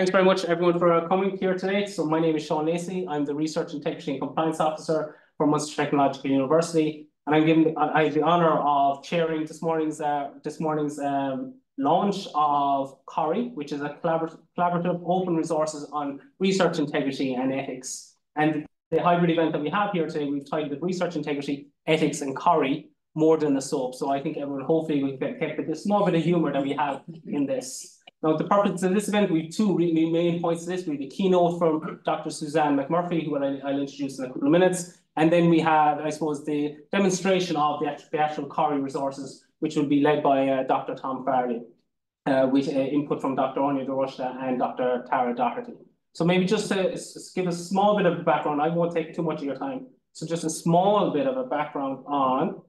Thanks very much, everyone, for coming here today. So my name is Sean Lacey. I'm the Research Integrity and Compliance Officer for Munster Technological University, and I have the honour of chairing this morning's launch of Cori, which is a collaborative open resources on research integrity and ethics. And the hybrid event that we have here today, we've titled it Research Integrity, Ethics and Cori, More Than a Soap. So I think everyone hopefully will get the small bit of humour that we have in this. Now, the purpose of this event, we have two really main points to this. We have a keynote from Dr. Suzanne McMurphy, who I'll introduce in a couple of minutes. And then we have, I suppose, the demonstration of the actual Cori resources, which will be led by Dr. Tom Farley, with input from Dr. Onya Doroshta and Dr. Tara Doherty. So maybe just to give a small bit of background, I won't take too much of your time. So just a small bit of a background on,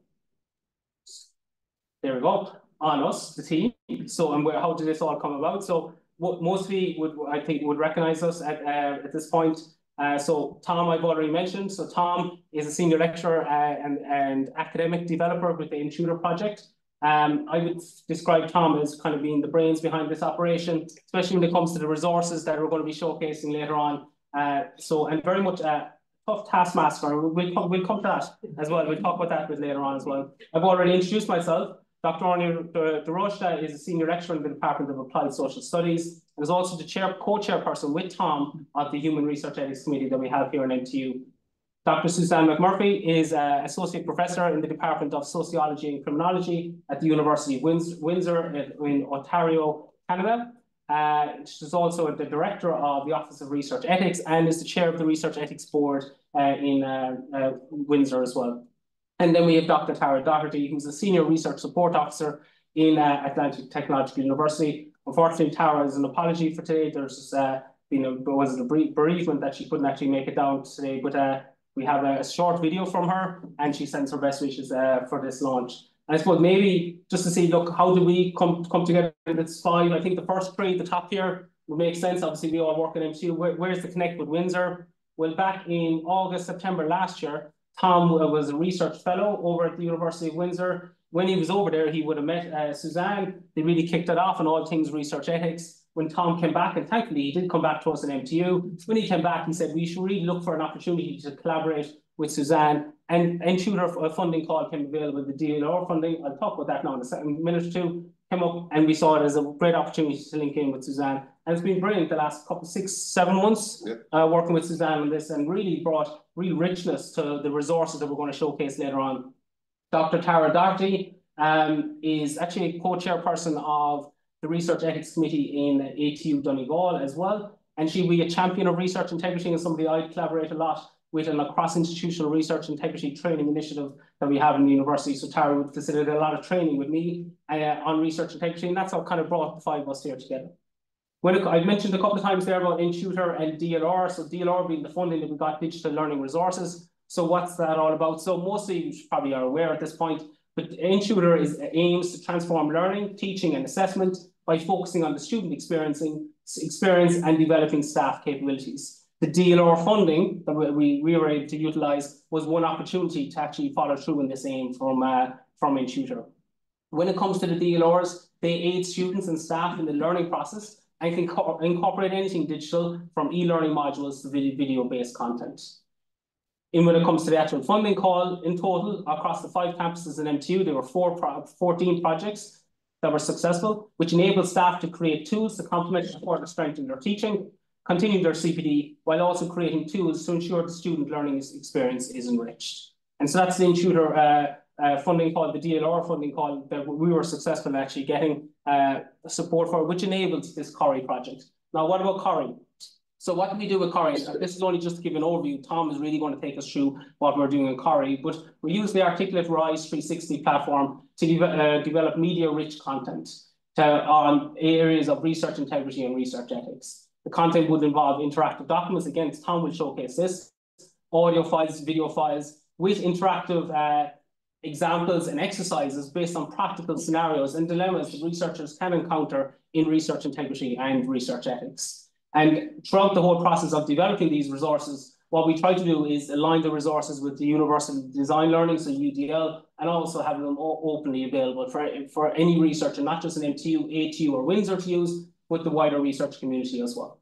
there we go, on us, the team. So, and how did this all come about? So what mostly would recognize us at this point. So Tom, I've already mentioned. So Tom is a senior lecturer and academic developer with the N-TUTORR project. I would describe Tom as kind of being the brains behind this operation, especially when it comes to the resources that we're going to be showcasing later on. So, and very much a tough taskmaster. We'll come to that as well. We'll talk about that a bit later on as well. I've already introduced myself. Dr. Onya Doroshta is a senior lecturer in the Department of Applied Social Studies and is also the co-chairperson with Tom of the Human Research Ethics Committee that we have here in MTU. Dr. Suzanne McMurphy is an associate professor in the Department of Sociology and Criminology at the University of Windsor in Ontario, Canada. She's also the director of the Office of Research Ethics and is the chair of the Research Ethics Board in Windsor as well. And then we have Dr. Tara Doherty, who's a senior research support officer in Atlantic Technological University. Unfortunately, Tara is an apology for today. There's was a bereavement that she couldn't actually make it down today, but we have a short video from her, and she sends her best wishes for this launch. And I suppose maybe just to see, look, how do we come together in this five? I think the first three, the top here, would make sense. Obviously, we all work at MTU. Where's the connect with Windsor? Well, back in August, September last year, Tom was a research fellow over at the University of Windsor. When he was over there, he would have met Suzanne. They really kicked it off on all things research ethics. When Tom came back, and thankfully he did come back to us in MTU, when he came back, he said we should really look for an opportunity to collaborate with Suzanne. And N-TUTORR funding call came available, the DLR funding, I'll talk about that now in a second, minute or two, came up, and we saw it as a great opportunity to link in with Suzanne. And it's been brilliant the last couple, 6-7 months, yep, working with Suzanne on this, and really brought real richness to the resources that we're going to showcase later on. Dr. Tara Doherty is actually a co-chairperson of the Research Ethics Committee in ATU Donegal as well. And she'll be a champion of research integrity and somebody I collaborate a lot with in a cross-institutional research integrity training initiative that we have in the university. So Tara would facilitate a lot of training with me on research integrity, and that's how kind of brought the five of us here together. I've mentioned a couple of times there about N-TUTORR and DLR. So DLR being the funding that we got, digital learning resources. So what's that all about? So mostly you probably are aware at this point, but N-TUTORR aims to transform learning, teaching and assessment by focusing on the student experience and developing staff capabilities. The DLR funding that we were able to utilise was one opportunity to actually follow through in this aim from N-TUTORR. When it comes to the DLRs, they aid students and staff in the learning process and can incorporate anything digital from e-learning modules to video-based content. And when it comes to the actual funding call, in total, across the five campuses in MTU, there were 14 projects that were successful, which enabled staff to create tools to complement and support and strengthen their teaching, continue their CPD, while also creating tools to ensure the student learning experience is enriched. And so that's the N-TUTORR funding call, the DLR funding call that we were successful in actually getting support for, which enables this Cori project. Now, what about Cori? So what do we do with Cori? This is only just to give an overview. Tom is really going to take us through what we're doing in Cori, but we use the Articulate Rise 360 platform to develop media-rich content on areas of research integrity and research ethics. The content would involve interactive documents. Again, Tom will showcase this, audio files, video files, with interactive examples and exercises based on practical scenarios and dilemmas that researchers can encounter in research integrity and research ethics. And throughout the whole process of developing these resources, what we try to do is align the resources with the Universal Design Learning, so UDL, and also have them all openly available for any researcher, not just in MTU, ATU, or Windsor to use, but the wider research community as well.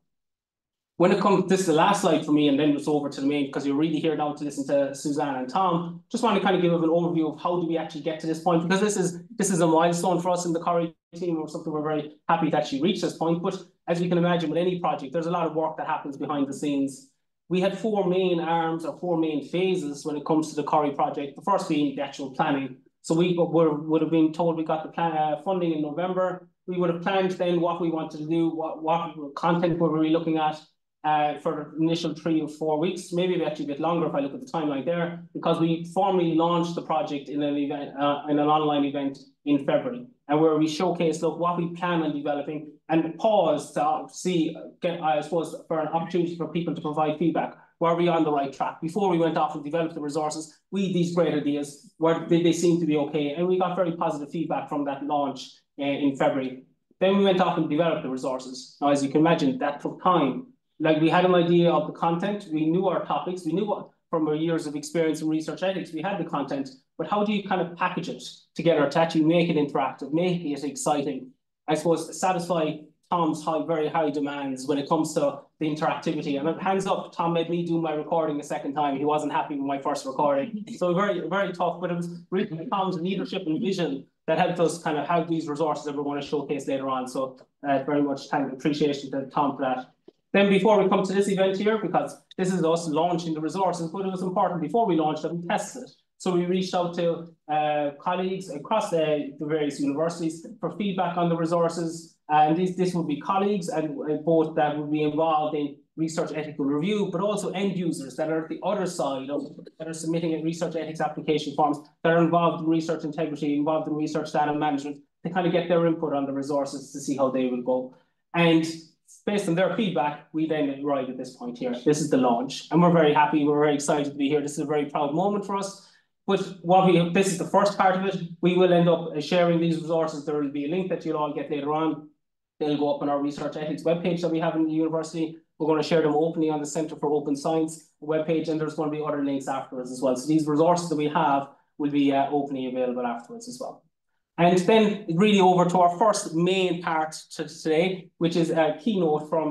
When it comes, this is the last slide for me, and then it's over to the main, because you're really here now to listen to Suzanne and Tom. Just want to kind of give an overview of how do we actually get to this point, because this is a milestone for us in the Cori team, or something we're very happy to actually reach this point. But as you can imagine, with any project, there's a lot of work that happens behind the scenes. We had four main arms or four main phases when it comes to the Cori project, the first being the actual planning. So we would have been told we got the plan, funding in November. We would have planned then what we wanted to do, what content were we looking at for the initial 3 or 4 weeks, maybe actually a bit longer if I look at the timeline there, because we formally launched the project in an event, in an online event in February, and where we showcased, look, what we plan on developing, and pause to see, I suppose, for an opportunity for people to provide feedback. Were we on the right track? Before we went off and developed the resources, we these great ideas, did they seem to be okay? And we got very positive feedback from that launch in February. Then we went off and developed the resources. Now, as you can imagine, that took time. Like, we had an idea of the content, we knew our topics, we knew what, from our years of experience in research ethics, we had the content, but how do you kind of package it together to actually make it interactive, make it exciting? I suppose satisfy Tom's very high demands when it comes to the interactivity. And hands up, Tom made me do my recording a second time. He wasn't happy with my first recording. So very, very tough, but it was really Tom's leadership and vision that helped us kind of have these resources that we're going to showcase later on. So very much time appreciation to Tom for that. Then before we come to this event here, because this is us launching the resources, but it was important before we launched them, test it. So we reached out to colleagues across the various universities for feedback on the resources. And this would be colleagues and both that would be involved in research ethical review, but also end users that are at the other side of that are submitting a research ethics application forms, that are involved in research integrity, involved in research data management, to kind of get their input on the resources to see how they will go. And based on their feedback, we then arrived at this point here. This is the launch, and we're very happy. We're very excited to be here. This is a very proud moment for us. But this is the first part of it. We will end up sharing these resources. There will be a link that you'll all get later on. They'll go up on our research ethics webpage that we have in the university. We're going to share them openly on the Center for Open Science webpage, and there's going to be other links afterwards as well. So these resources that we have will be openly available afterwards as well. And then really over to our first main part to today, which is a keynote from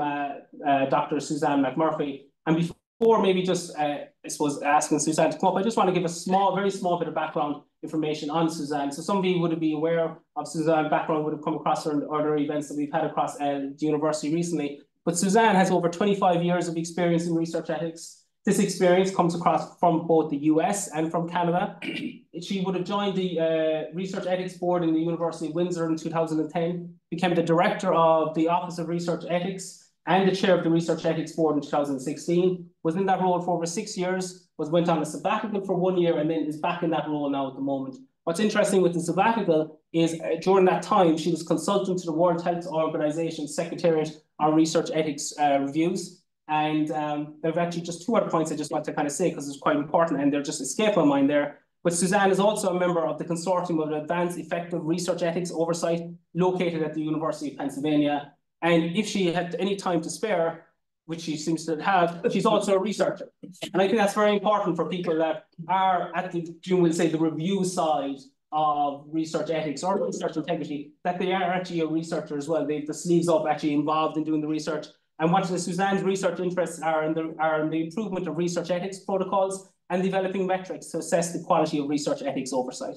Dr. Suzanne McMurphy. And before maybe just, I suppose, asking Suzanne to come up, I just want to give a small, very small bit of background information on Suzanne. So some of you would be aware of Suzanne's background, would have come across her in other events that we've had across the university recently. But Suzanne has over 25 years of experience in research ethics. This experience comes across from both the US and from Canada. She would have joined the Research Ethics Board in the University of Windsor in 2010, became the director of the Office of Research Ethics and the chair of the Research Ethics Board in 2016, was in that role for over 6 years, went on a sabbatical for 1 year, and then is back in that role now at the moment. What's interesting with the sabbatical is during that time, she was consultant to the World Health Organization Secretariat on Research Ethics Reviews. And there are actually just two other points I just want to kind of say, because it's quite important and they're just escape my mind there. But Suzanne is also a member of the Consortium of Advanced Effective Research Ethics Oversight, located at the University of Pennsylvania. And if she had any time to spare, which she seems to have, she's also a researcher. And I think that's very important for people that are at the, we'll say, the review side of research ethics or research integrity, that they are actually a researcher as well. They've the sleeves up, actually involved in doing the research. And what Suzanne's research interests are in the improvement of research ethics protocols and developing metrics to assess the quality of research ethics oversight.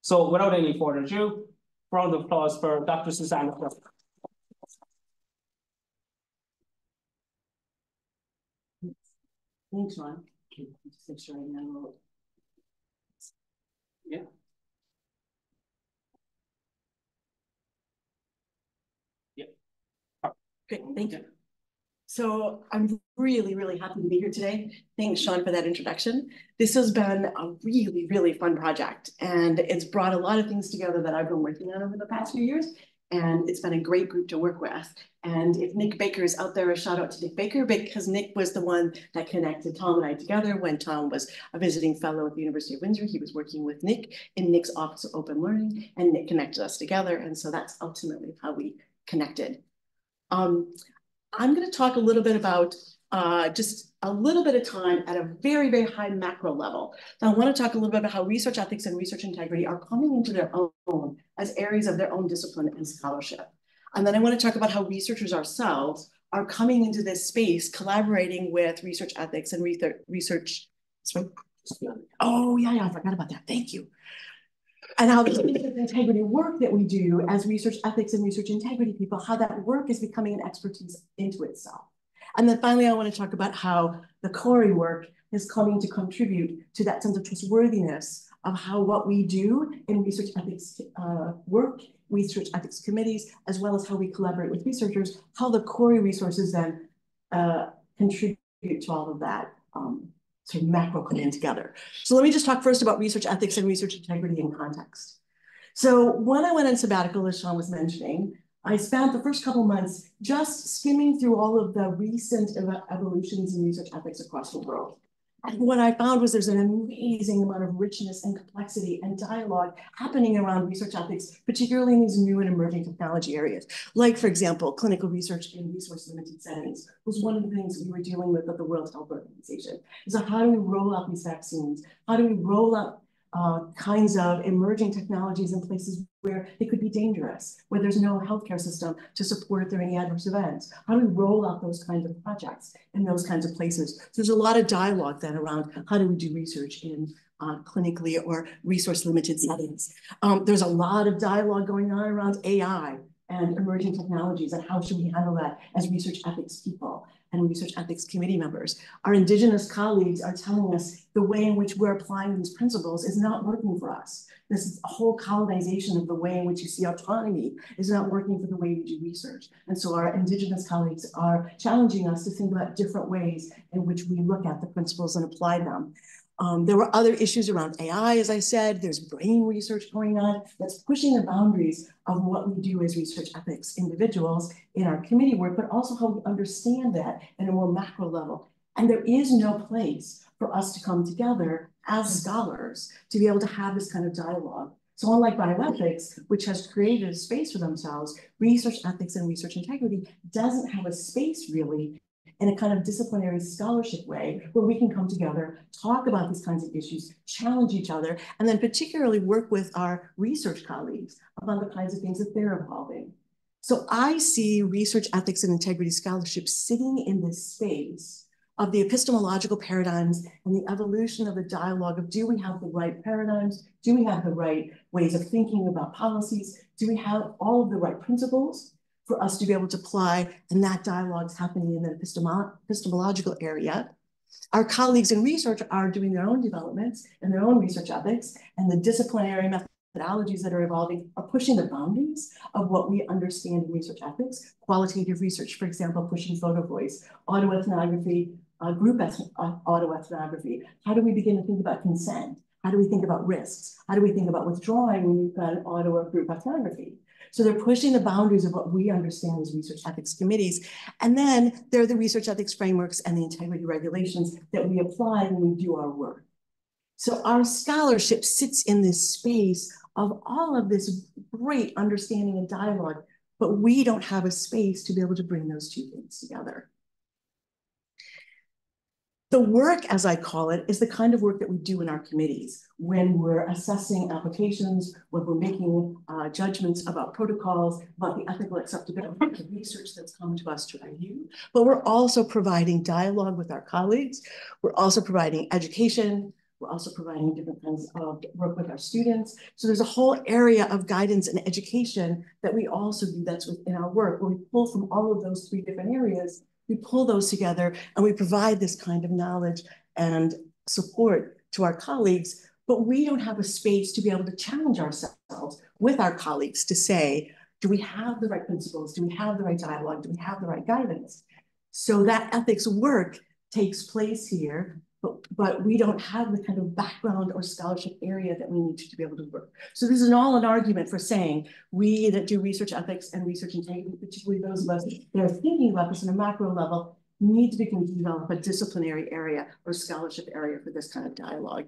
So without any further ado, round of applause for Dr. Suzanne. Thanks, Ron. Just make sure I know. Yeah. Yep. Yeah. Great, thank you. So I'm really, really happy to be here today. Thanks, Sean, for that introduction. This has been a really, really fun project, and it's brought a lot of things together that I've been working on over the past few years, and it's been a great group to work with. And if Nick Baker is out there, a shout out to Nick Baker, because Nick was the one that connected Tom and I together when Tom was a visiting fellow at the University of Windsor. He was working with Nick in Nick's Office of Open Learning, and Nick connected us together, and so that's ultimately how we connected. I'm going to talk a little bit about just a little bit of time at a very, very high macro level. Now, I want to talk a little bit about how research ethics and research integrity are coming into their own as areas of their own discipline and scholarship. And then I want to talk about how researchers ourselves are coming into this space, collaborating with research ethics and research. Oh, yeah, I forgot about that. Thank you. And how the integrity work that we do as research ethics and research integrity people, how that work is becoming an expertise into itself. And then finally, I want to talk about how the Cori work is coming to contribute to that sense of trustworthiness of how what we do in research ethics work, research ethics committees, as well as how we collaborate with researchers, how the Cori resources then contribute to all of that sort of macro plan together. So let me just talk first about research ethics and research integrity in context. So when I went on sabbatical, as Sean was mentioning, I spent the first couple months just skimming through all of the recent evolutions in research ethics across the world. And what I found was there's an amazing amount of richness and complexity and dialogue happening around research ethics, particularly in these new and emerging technology areas. Like, for example, clinical research in resource-limited settings was one of the things we were dealing with at the World Health Organization. So how do we roll out these vaccines? How do we roll out kinds of emerging technologies in places where they could be dangerous, where there's no healthcare system to support if there are any adverse events? How do we roll out those kinds of projects in those kinds of places? So there's a lot of dialogue then around how do we do research in clinically or resource-limited settings. There's a lot of dialogue going on around AI and emerging technologies and how should we handle that as research ethics people and research ethics committee members. Our indigenous colleagues are telling us the way in which we're applying these principles is not working for us. This is a whole colonization of the way in which you see autonomy is not working for the way we do research. And so our indigenous colleagues are challenging us to think about different ways in which we look at the principles and apply them. There were other issues around AI, as I said. There's brain research going on that's pushing the boundaries of what we do as research ethics individuals in our committee work, but also how we understand that at a more macro level. And there is no place for us to come together as scholars to be able to have this kind of dialogue. So unlike bioethics, which has created a space for themselves, research ethics and research integrity doesn't have a space really in a kind of disciplinary scholarship way where we can come together, talk about these kinds of issues, challenge each other, and then particularly work with our research colleagues about the kinds of things that they're evolving. So I see research ethics and integrity scholarship sitting in this space of the epistemological paradigms and the evolution of the dialogue of do we have the right paradigms? Do we have the right ways of thinking about policies? Do we have all of the right principles for us to be able to apply, and that dialogue's happening in the epistemological area. Our colleagues in research are doing their own developments and their own research ethics, and the disciplinary methodologies that are evolving are pushing the boundaries of what we understand in research ethics. Qualitative research, for example, pushing photo voice, autoethnography, group autoethnography. How do we begin to think about consent? How do we think about risks? How do we think about withdrawing when you've got an auto or group ethnography? So they're pushing the boundaries of what we understand as research ethics committees. And then there are the research ethics frameworks and the integrity regulations that we apply when we do our work. So our scholarship sits in this space of all of this great understanding and dialogue, but we don't have a space to be able to bring those two things together. The work, as I call it, is the kind of work that we do in our committees when we're assessing applications, when we're making judgments about protocols, about the ethical acceptability of research that's come to us to review. But we're also providing dialogue with our colleagues. We're also providing education. We're also providing different kinds of work with our students. So there's a whole area of guidance and education that we also do that's within our work, where we pull from all of those three different areas. We pull those together and we provide this kind of knowledge and support to our colleagues, but we don't have a space to be able to challenge ourselves with our colleagues to say, do we have the right principles? Do we have the right dialogue? Do we have the right guidance? So that ethics work takes place here, but we don't have the kind of background or scholarship area that we need to be able to work. So this is all an argument for saying we that do research ethics and research integrity, particularly those of us that are thinking about this on a macro level, need to begin to develop a disciplinary area or scholarship area for this kind of dialogue.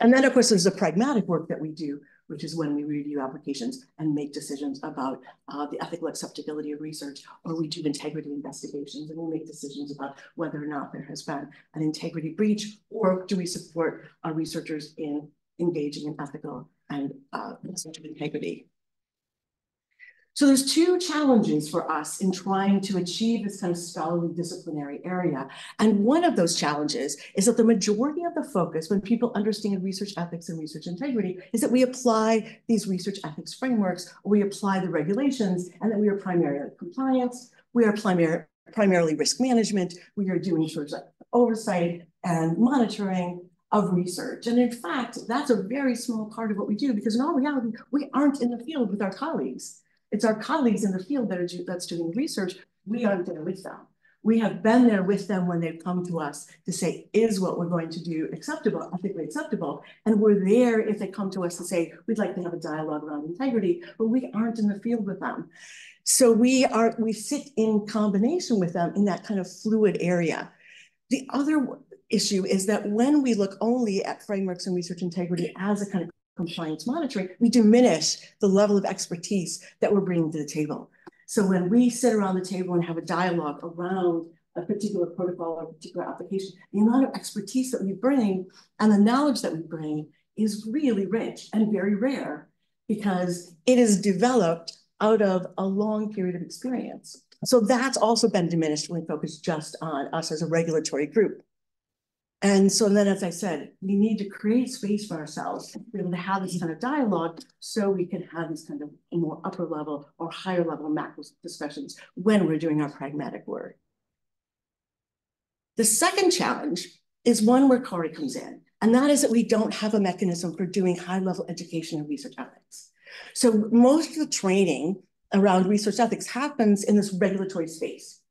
And then, of course, there's the pragmatic work that we do, which is when we review applications and make decisions about the ethical acceptability of research, or we do integrity investigations and we make decisions about whether or not there has been an integrity breach, or do we support our researchers in engaging in ethical and research integrity. So there's two challenges for us in trying to achieve this kind of scholarly disciplinary area. And one of those challenges is that the majority of the focus when people understand research ethics and research integrity is that we apply these research ethics frameworks, or we apply the regulations, and that we are primarily compliance, we are primarily risk management, we are doing sort of oversight and monitoring of research. And in fact, that's a very small part of what we do, because in all reality, we aren't in the field with our colleagues. It's our colleagues in the field that are that's doing research. We aren't there with them. We have been there with them when they've come to us to say, is what we're going to do acceptable, ethically acceptable? And we're there if they come to us and say, we'd like to have a dialogue around integrity, but we aren't in the field with them. So we sit in combination with them in that kind of fluid area. The other issue is that when we look only at frameworks and research integrity as a kind of compliance monitoring, we diminish the level of expertise that we're bringing to the table. So when we sit around the table and have a dialogue around a particular protocol or a particular application, the amount of expertise that we bring and the knowledge that we bring is really rich and very rare, because it is developed out of a long period of experience. So that's also been diminished when we focus just on us as a regulatory group. And so then, as I said, we need to create space for ourselves to be able to have this kind of dialogue so we can have these kind of more upper level or higher level macro discussions when we're doing our pragmatic work. The second challenge is one where Cori comes in, and that is that we don't have a mechanism for doing high level education and research ethics. So most of the training around research ethics happens in this regulatory space.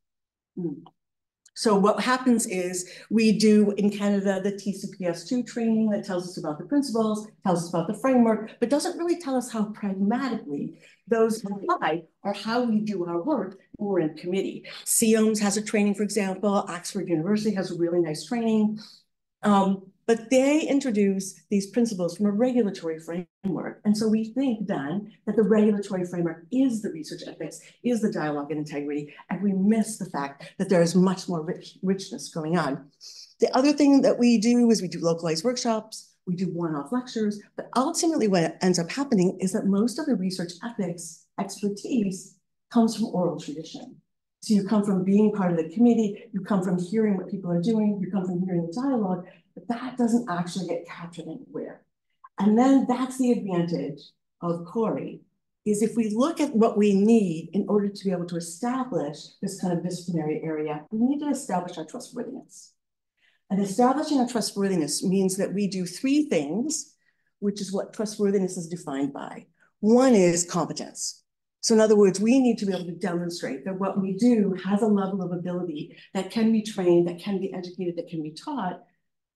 So what happens is we do in Canada the TCPS2 training that tells us about the principles, tells us about the framework, but doesn't really tell us how pragmatically those apply or how we do our work when we're in committee. CIOMS has a training, for example. Oxford University has a really nice training. But they introduce these principles from a regulatory framework. And so we think then that the regulatory framework is the research ethics, is the dialogue and integrity, and we miss the fact that there is much more richness going on. The other thing that we do is we do localized workshops, we do one-off lectures, but ultimately what ends up happening is that most of the research ethics expertise comes from oral tradition. So you come from being part of the committee, you come from hearing what people are doing, you come from hearing the dialogue, but that doesn't actually get captured anywhere. And then that's the advantage of Cori, is if we look at what we need in order to be able to establish this kind of disciplinary area, we need to establish our trustworthiness. And establishing our trustworthiness means that we do three things, which is what trustworthiness is defined by. One is competence. So in other words, we need to be able to demonstrate that what we do has a level of ability that can be trained, that can be educated, that can be taught,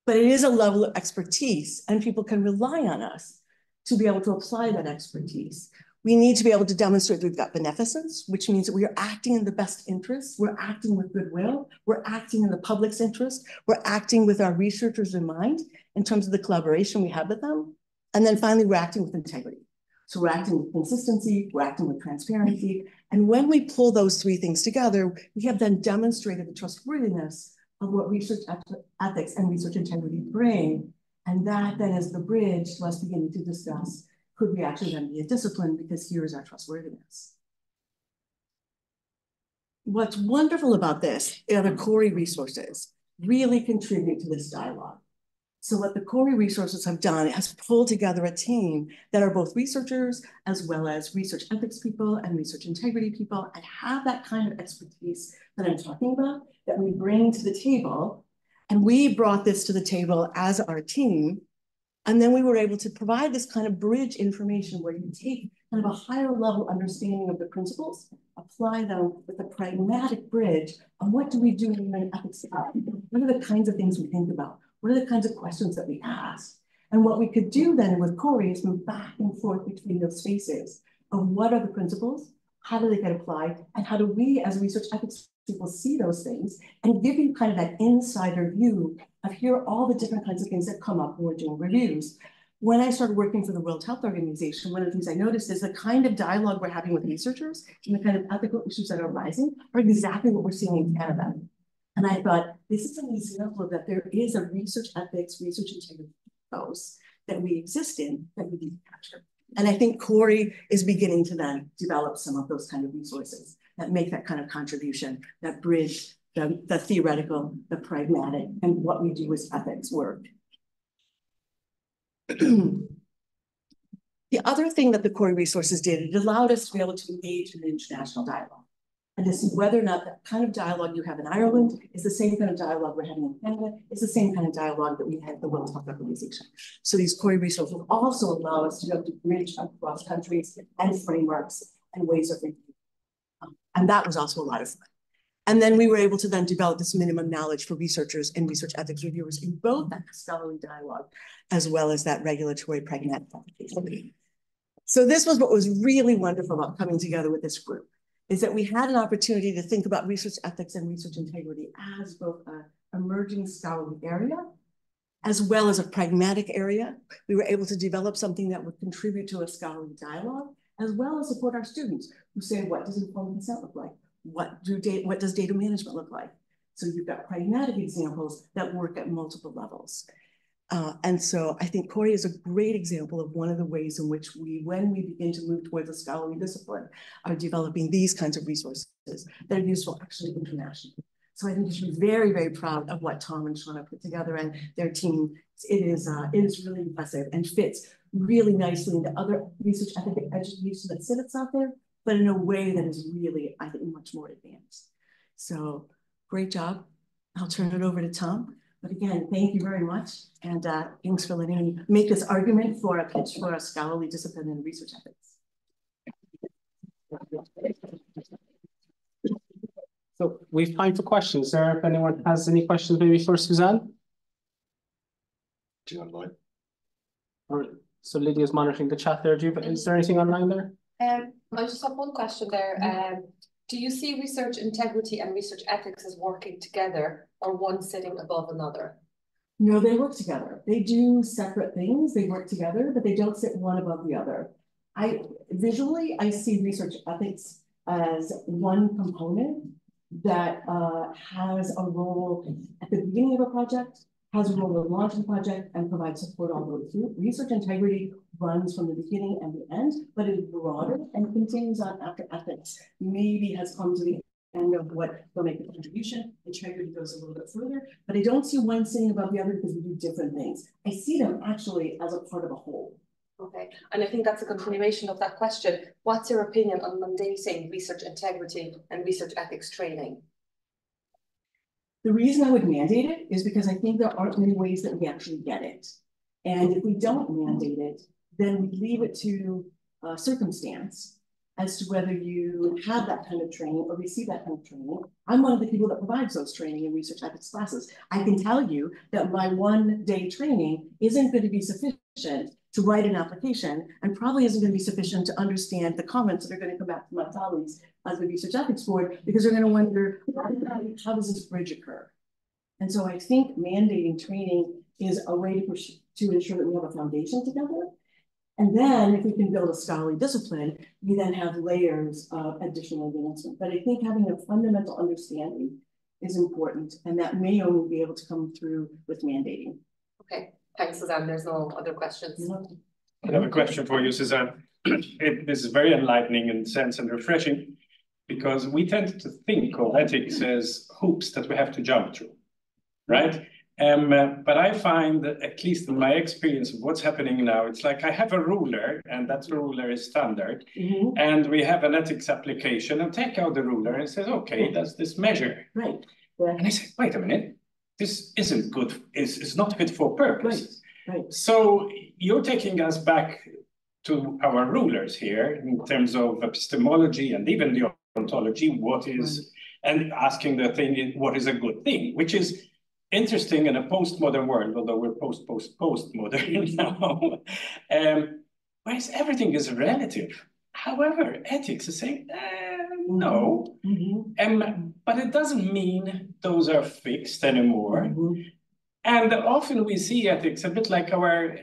but it is a level of expertise, and people can rely on us to be able to apply that expertise. We need to be able to demonstrate that we've got beneficence, which means that we are acting in the best interest, we're acting with goodwill, we're acting in the public's interest, we're acting with our researchers in mind in terms of the collaboration we have with them. And then finally, we're acting with integrity. So we're acting with consistency, we're acting with transparency. And when we pull those three things together, we have then demonstrated the trustworthiness of what research ethics and research integrity bring. And that then is the bridge to us beginning to discuss, could we actually then be a discipline, because here is our trustworthiness. What's wonderful about this are the Cori resources really contribute to this dialogue. So what the Cori resources have done is pulled together a team that are both researchers as well as research ethics people and research integrity people, and have that kind of expertise that I'm talking about that we bring to the table. And we brought this to the table as our team. And then we were able to provide this kind of bridge information where you take kind of a higher level understanding of the principles, apply them with a pragmatic bridge on what do we do in an ethics lab? What are the kinds of things we think about? What are the kinds of questions that we ask? And what we could do then with Cori is move back and forth between those spaces of what are the principles, how do they get applied, and how do we as research ethics people see those things and give you kind of that insider view of here are all the different kinds of things that come up when we're doing reviews. When I started working for the World Health Organization, one of the things I noticed is the kind of dialogue we're having with researchers and the kind of ethical issues that are arising are exactly what we're seeing in Canada. And I thought, this is an example of that there is a research ethics, research integrity ethos that we exist in that we need to capture. And I think Cori is beginning to then develop some of those kind of resources that make that kind of contribution, that bridge the theoretical, the pragmatic, and what we do as ethics work. The other thing that the Cori resources did, it allowed us to be able to engage in an international dialogue and to see whether or not that kind of dialogue you have in Ireland is the same kind of dialogue we're having in Canada, it's the same kind of dialogue that we had at the World Health Organization. So these Cori resources also allow us to be able to bridge across countries and frameworks and ways of thinking. And that was also a lot of fun. And then we were able to then develop this minimum knowledge for researchers and research ethics reviewers in both that scholarly dialogue, as well as that regulatory pragmatic application. So this was what was really wonderful about coming together with this group, is that we had an opportunity to think about research ethics and research integrity as both an emerging scholarly area, as well as a pragmatic area. We were able to develop something that would contribute to a scholarly dialogue, as well as support our students who say, what does informed consent look like? What does data management look like? So you've got pragmatic examples that work at multiple levels. And so I think Cori is a great example of one of the ways in which we, when we begin to move towards a scholarly discipline, are developing these kinds of resources that are useful actually internationally. So I think you should be very, very proud of what Tom and Shauna put together and their team. It is really impressive and fits really nicely into other research ethics education that sits out there, but in a way that is really, I think, much more advanced. So great job. I'll turn it over to Tom. But again, thank you very much. And thanks for letting me make this argument for a pitch for a scholarly discipline in research ethics. So we have time for questions. Sarah, if anyone has any questions, maybe for Suzanne? Do you online? All right. So Lydia's monitoring the chat there. Is there anything online there? I just have one question there. Do you see research integrity and research ethics as working together, or one sitting above another? No, they work together. They do separate things. They work together, but they don't sit one above the other. Visually, I see research ethics as one component that has a role at the beginning of a project, has a role in launching the project, and provides support all the way through. Research integrity runs from the beginning and the end, but is broader and continues on after ethics. Maybe has come to the end of what will make the contribution. Integrity goes a little bit further, but I don't see one sitting above the other because we do different things. I see them actually as a part of a whole. Okay, and I think that's a continuation of that question. What's your opinion on mandating research integrity and research ethics training? The reason I would mandate it is because I think there aren't many ways that we actually get it. And if we don't mandate it, then we leave it to circumstance as to whether you have that kind of training or receive that kind of training. I'm one of the people that provides those training in research ethics classes. I can tell you that my one-day training isn't going to be sufficient to write an application and probably isn't going to be sufficient to understand the comments that are going to come back from my colleagues as the research ethics board, because they're going to wonder, how does this bridge occur? And so I think mandating training is a way to ensure that we have a foundation together. And then if we can build a scholarly discipline, you then have layers of additional advancement. But I think having a fundamental understanding is important, and that may only be able to come through with mandating. Okay, thanks, Suzanne. There's no other questions. I have a question for you, Suzanne. This is very enlightening in sense and refreshing, because we tend to think of ethics as hoops that we have to jump through, right? But I find that, at least in my experience of what's happening now, it's like I have a ruler, and that ruler is standard, mm-hmm. and we have an ethics application, and take out the ruler and says, okay, does this measure? Right. Yeah. And I say, wait a minute, this isn't good, it's not fit for purpose. Right. Right. So you're taking us back to our rulers here in terms of epistemology and even the ontology, what is, right. and asking the thing, what is a good thing, which is interesting in a postmodern world, although we're postmodern now, whereas everything is relative. However, ethics is saying, no, mm-hmm. But it doesn't mean those are fixed anymore. Mm-hmm. And often we see ethics a bit like our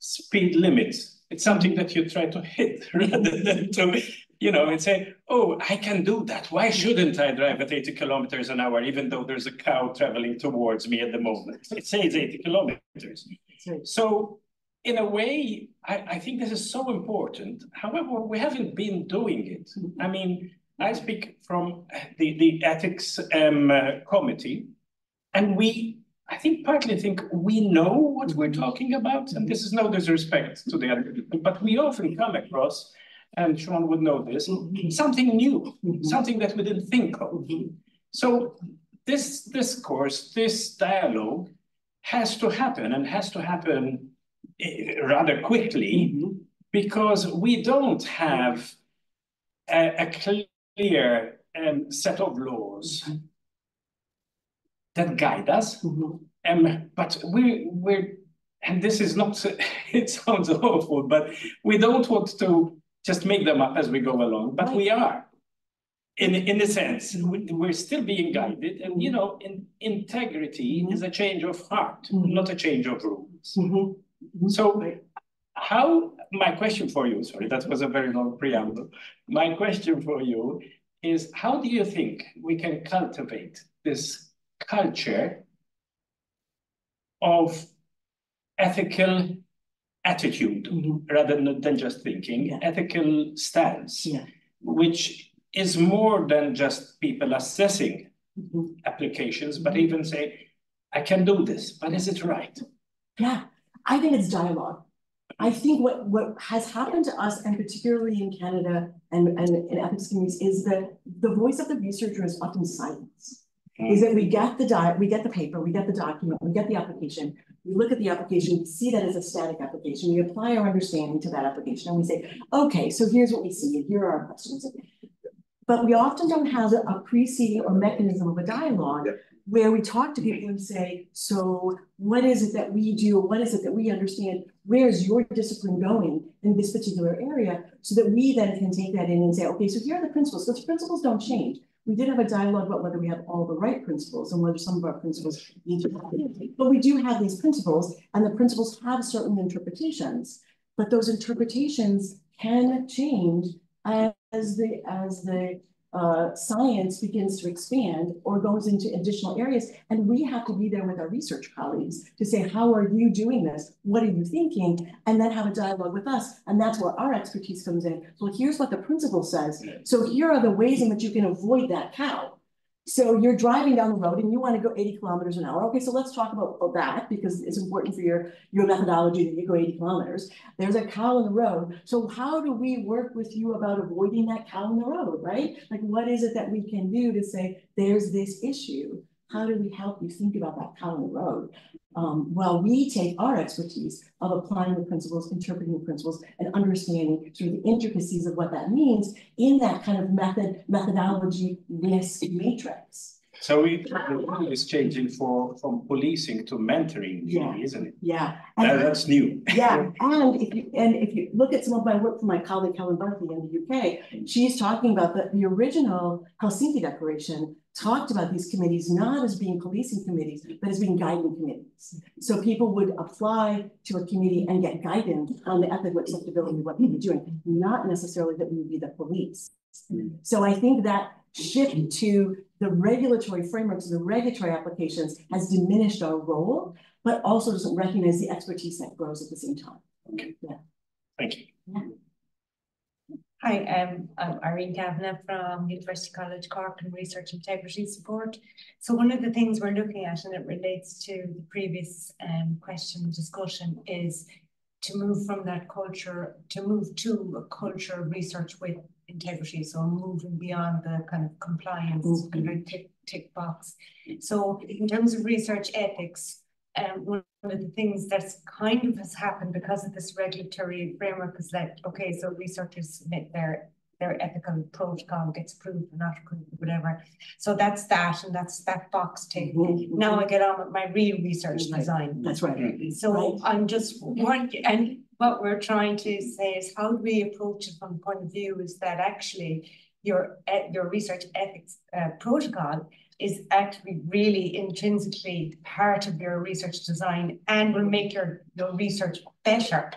speed limits. It's something that you try to hit rather than to, you know, and say, oh, I can do that. Why shouldn't I drive at 80 kilometers an hour, even though there's a cow traveling towards me at the moment? It says 80 kilometers. So in a way, I think this is so important. However, we haven't been doing it. I mean, I speak from the ethics committee, and we, I think, partly think we know what we're talking about, and this is no disrespect to the other, but we often come across, and Sean would know this, something new, something that we didn't think of. So this discourse, this dialogue has to happen, and has to happen rather quickly, because we don't have a clear set of laws that guide us. But we're, and this is not, it sounds awful, but we don't want to just make them up as we go along, but we are. In a sense, we're still being guided, and you know, integrity is a change of heart, not a change of rules. So how, my question for you, sorry, that was a very long preamble. My question for you is, how do you think we can cultivate this culture of ethical attitude, rather than just thinking, ethical stance, which is more than just people assessing applications, but even say, I can do this, but is it right? Yeah, I think it's dialogue. I think what has happened to us, and particularly in Canada and in ethics communities, is that the voice of the researcher is often silenced. Is that we get the paper, we get the document, we get the application, we look at the application, we see that as a static application, we apply our understanding to that application, and we say, okay, so here's what we see, and here are our questions. But we often don't have a preceding or mechanism of a dialogue where we talk to people and say, so what is it that we do? What is it that we understand? Where is your discipline going in this particular area? So that we then can take that in and say, okay, so here are the principles. Those principles don't change. We did have a dialogue about whether we have all the right principles and whether some of our principles need to be. But we do have these principles, and the principles have certain interpretations, but those interpretations can change as the science begins to expand or goes into additional areas. And we have to be there with our research colleagues to say, how are you doing this? What are you thinking? And then have a dialogue with us. And that's where our expertise comes in. Well, here's what the principle says. So here are the ways in which you can avoid that cow. So you're driving down the road and you want to go 80 kilometers an hour. Okay, so let's talk about that, because it's important for your methodology that you go 80 kilometers. There's a cow in the road. So how do we work with you about avoiding that cow in the road, right? Like, what is it that we can do to say, there's this issue? How do we help you think about that cow in the road? While we take our expertise of applying the principles, interpreting the principles, and understanding sort of the intricacies of what that means in that kind of methodology risk matrix. So the world is changing from policing to mentoring, really, isn't it? Yeah, and that's new. Yeah, and if you look at some of my work from my colleague Helen Barkley in the UK, she's talking about the original Helsinki Declaration talked about these committees not as being policing committees, but as being guiding committees. So people would apply to a committee and get guidance on the ethical acceptability of what they were doing, not necessarily that we would be the police. So I think that shift to the regulatory frameworks, the regulatory applications has diminished our role, but also doesn't recognize the expertise that grows at the same time. Okay. Yeah. Thank you. Yeah. Hi, I'm Irene Kavanagh from University College Cork and Research Integrity Support. So one of the things we're looking at, and it relates to the previous question discussion, is to move from that culture, to move to a culture of research with integrity. So moving beyond the kind of compliance, tick box. So in terms of research ethics, one of the things that's kind of has happened because of this regulatory framework is that, okay, so researchers submit their ethical protocol, gets approved or not approved, whatever. So that's that, and that's that box tick. Now I get on with my real research design. That's right. So I'm just wondering, and what we're trying to say is, how do we approach it from the point of view is that actually your research ethics protocol is actually really intrinsically part of your research design and will make your research better.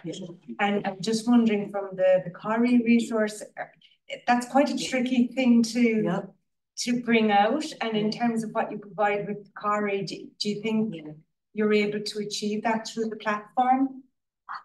And I'm just wondering from the Cori resource, that's quite a tricky thing to bring out. And in terms of what you provide with Cori, do you think you're able to achieve that through the platform?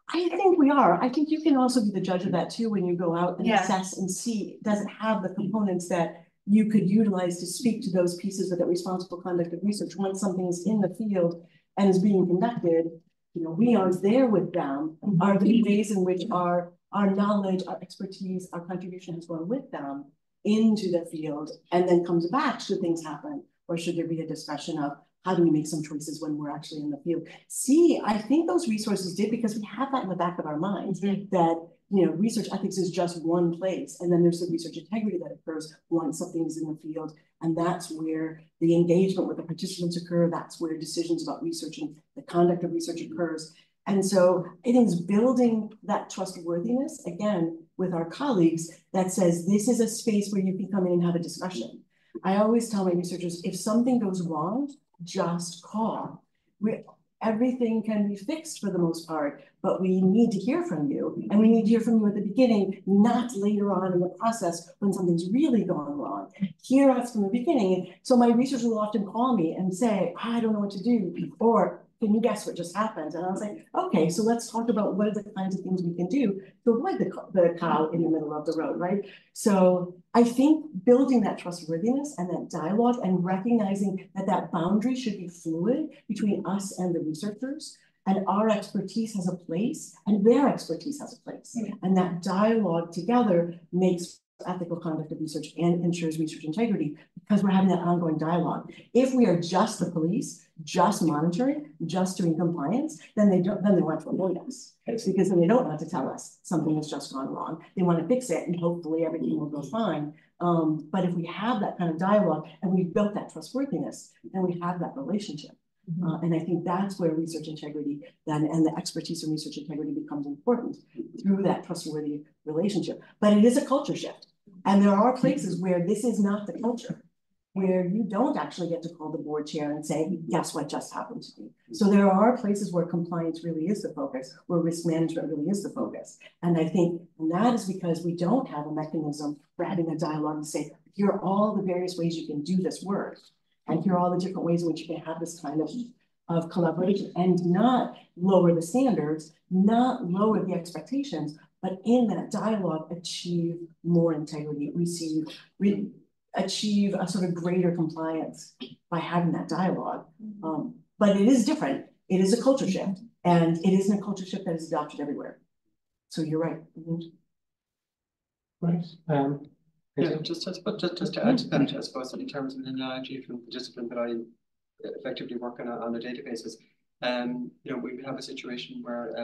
I think we are. I think you can also be the judge of that too when you go out and assess and see, does it have the components that you could utilize to speak to those pieces of that responsible conduct of research? Once something is in the field and is being conducted, you know, we are there with them. Are the ways in which our knowledge, our expertise, our contribution has gone with them into the field and then comes back should things happen, or should there be a discussion of how do we make some choices when we're actually in the field? See, I think those resources did, because we have that in the back of our minds, that, you know, research ethics is just one place. And then there's the research integrity that occurs once something is in the field. And that's where the engagement with the participants occur. That's where decisions about research and the conduct of research occurs. And so it is building that trustworthiness, again, with our colleagues that says, this is a space where you can come in and have a discussion. I always tell my researchers, if something goes wrong, just call. Everything can be fixed for the most part, but we need to hear from you. And we need to hear from you at the beginning, not later on in the process when something's really gone wrong. Hear us from the beginning. So my researchers will often call me and say, I don't know what to do, or can you guess what just happened? And I'll say, okay, so let's talk about what are the kinds of things we can do to avoid the cow in the middle of the road, right? So I think building that trustworthiness and that dialogue and recognizing that that boundary should be fluid between us and the researchers, and our expertise has a place and their expertise has a place. And that dialogue together makes ethical conduct of research and ensures research integrity, because we're having that ongoing dialogue. If we are just the police, just monitoring, just doing compliance, then they want to avoid us, because then they don't want to tell us something has just gone wrong. They want to fix it and hopefully everything will go fine. But if we have that kind of dialogue and we've built that trustworthiness and we have that relationship, and I think that's where research integrity then and the expertise in research integrity becomes important, through that trustworthy relationship. But it is a culture shift. And there are places where this is not the culture, where you don't actually get to call the board chair and say, guess what just happened to me. So there are places where compliance really is the focus, where risk management really is the focus. And I think that is because we don't have a mechanism for having a dialogue and say, here are all the various ways you can do this work. And here are all the different ways in which you can have this kind of collaboration, and not lower the standards, not lower the expectations, but in that dialogue, achieve more integrity, achieve a sort of greater compliance by having that dialogue. But it is different. It is a culture shift, and it isn't a culture shift that is adopted everywhere. So you're right. Right. Yeah, just to add to that, I suppose, in terms of an analogy from the discipline that I effectively work on the databases, you know, we have a situation where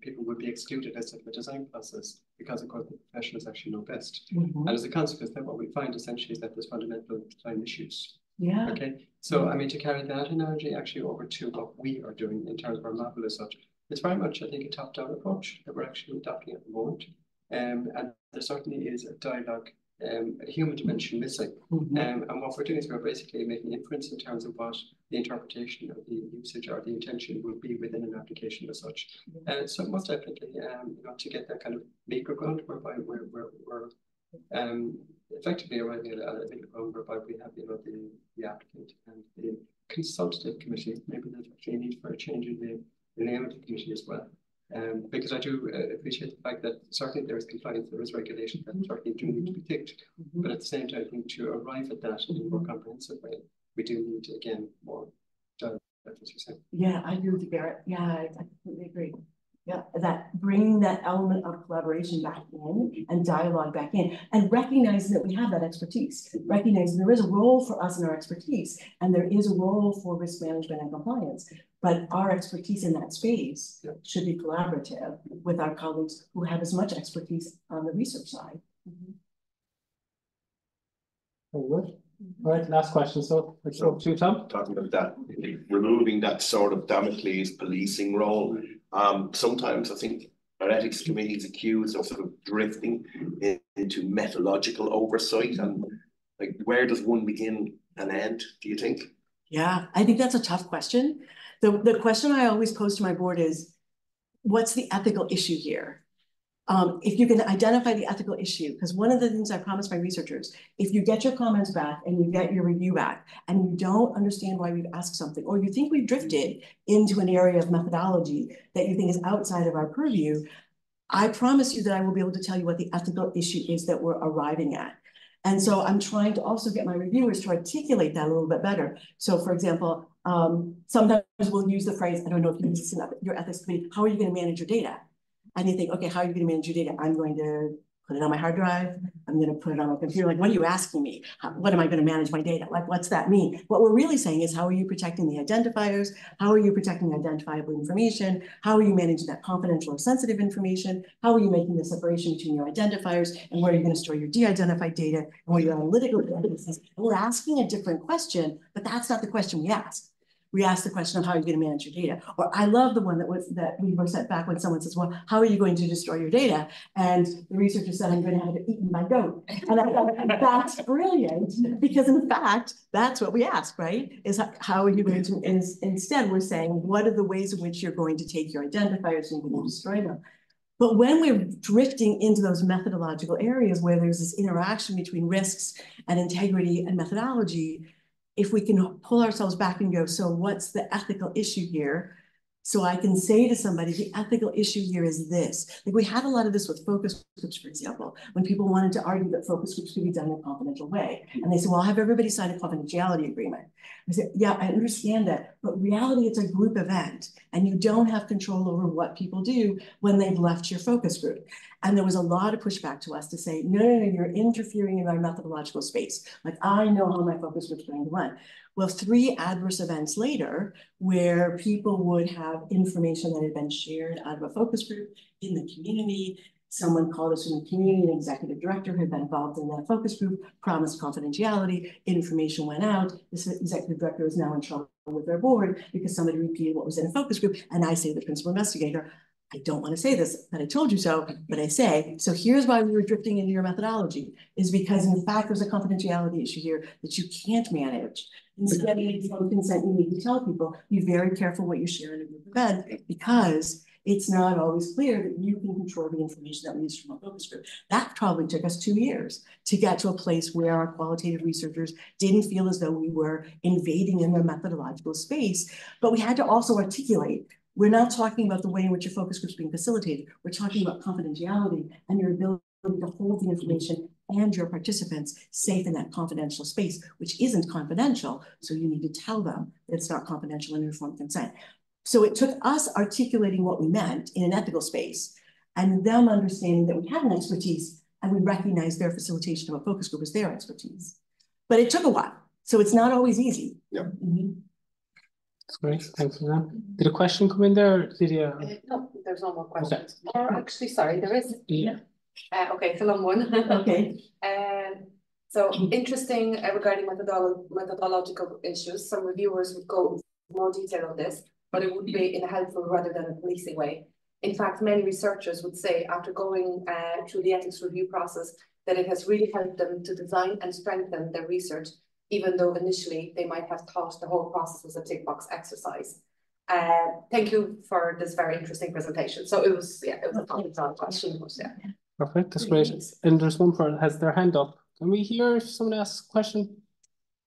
people would be excluded as of the design process, because of course the professionals actually know best. And as a consequence, then what we find essentially is that there's fundamental design issues. Okay. So I mean, to carry that analogy actually over to what we are doing in terms of our model as such, it's very much, I think, a top-down approach that we're actually adopting at the moment. And there certainly is a dialogue, a human dimension missing. And what we're doing is we're basically making inference in terms of what the interpretation of the usage or the intention will be within an application as such. So most definitely, you know, to get that kind of middle ground whereby we're effectively arriving at a middle ground whereby we have, you know, the applicant and the consultative committee. Maybe there's actually a need for a change in the name of the committee as well. Because I do appreciate the fact that certainly there is compliance, there is regulation that certainly do need to be ticked, but at the same time, I think to arrive at that in a more comprehensive way, we do need, again, more dialogue, as you said. Yeah, I agree with you, Garrett. Yeah, I completely agree. Yeah, that bringing that element of collaboration back in and dialogue back in, and recognizing that we have that expertise, recognizing there is a role for us in our expertise, and there is a role for risk management and compliance. But our expertise in that space should be collaborative with our colleagues who have as much expertise on the research side. Very good. All right, last question. So let's go to Tom. Talking about that, removing that sort of Damocles policing role. Sometimes I think our ethics committee is accused of sort of drifting into methodological oversight. And like, where does one begin and end, do you think? Yeah, I think that's a tough question. The question I always pose to my board is, what's the ethical issue here? If you can identify the ethical issue, because one of the things I promise my researchers, if you get your comments back and you get your review back and you don't understand why we've asked something, or you think we've drifted into an area of methodology that you think is outside of our purview, I promise you that I will be able to tell you what the ethical issue is that we're arriving at. And so I'm trying to also get my reviewers to articulate that a little bit better. So for example, sometimes we'll use the phrase, I don't know if you use this in your ethics committee, how are you going to manage your data? And you think, okay, how are you going to manage your data? I'm going to put it on my hard drive. I'm going to put it on my computer. Like, what are you asking me? What am I going to manage my data? Like, what's that mean? What we're really saying is, how are you protecting the identifiers? How are you protecting identifiable information? How are you managing that confidential or sensitive information? How are you making the separation between your identifiers and where you're going to store your de-identified data and where your analytical data is? We're asking a different question, but that's not the question we asked. We asked the question of how you're going to manage your data. Or I love the one that we were set back when someone says, well, how are you going to destroy your data? And the researcher said, I'm going to have it eaten by goat. And I thought, that's brilliant, because in fact, that's what we ask, right? Is how are you going to, instead we're saying, what are the ways in which you're going to take your identifiers and you're going to destroy them? But when we're drifting into those methodological areas where there's this interaction between risks and integrity and methodology, if we can pull ourselves back and go, so what's the ethical issue here? So I can say to somebody, the ethical issue here is this. Like, we had a lot of this with focus groups, for example, when people wanted to argue that focus groups could be done in a confidential way. And they said, well, I'll have everybody sign a confidentiality agreement. I said, yeah, I understand that, but reality, it's a group event and you don't have control over what people do when they've left your focus group. And there was a lot of pushback to us to say, no, no, no, you're interfering in our methodological space. Like, I know how my focus group's going to run. Well, 3 adverse events later, where people would have information that had been shared out of a focus group in the community, someone called us from the community, an executive director who had been involved in that focus group, promised confidentiality, information went out. This executive director is now in trouble with their board because somebody repeated what was in a focus group. And I say to the principal investigator, I don't want to say this, but I told you so, but I say, so here's why we were drifting into your methodology, is because in fact, there's a confidentiality issue here that you can't manage. Instead of consent, you need to tell people, be very careful what you share in a group event, because it's not always clear that you can control the information that we use from a focus group. That probably took us 2 years to get to a place where our qualitative researchers didn't feel as though we were invading in their methodological space, but we had to also articulate. We're not talking about the way in which your focus group is being facilitated. We're talking about confidentiality and your ability to hold the information and your participants safe in that confidential space, which isn't confidential. So you need to tell them that it's not confidential and informed consent. So it took us articulating what we meant in an ethical space and them understanding that we had an expertise and we recognized their facilitation of a focus group as their expertise. But it took a while. So it's not always easy. Yeah. Mm-hmm. That's great, thanks for that. Did a question come in there, Lydia? No, there's no more questions. Okay. Or actually, sorry, there is. Yeah. Okay, fill on one. Okay. So interesting regarding methodological issues. Some reviewers would go into more detail on this, but it would be in a helpful rather than a policing way. In fact, many researchers would say after going through the ethics review process that it has really helped them to design and strengthen their research, even though initially they might have thought the whole process was a tick box exercise. Thank you for this very interesting presentation. So it was, yeah, it was a question. Yeah. Perfect, that's great. And there's one person has their hand up. Can we hear if someone asks a question?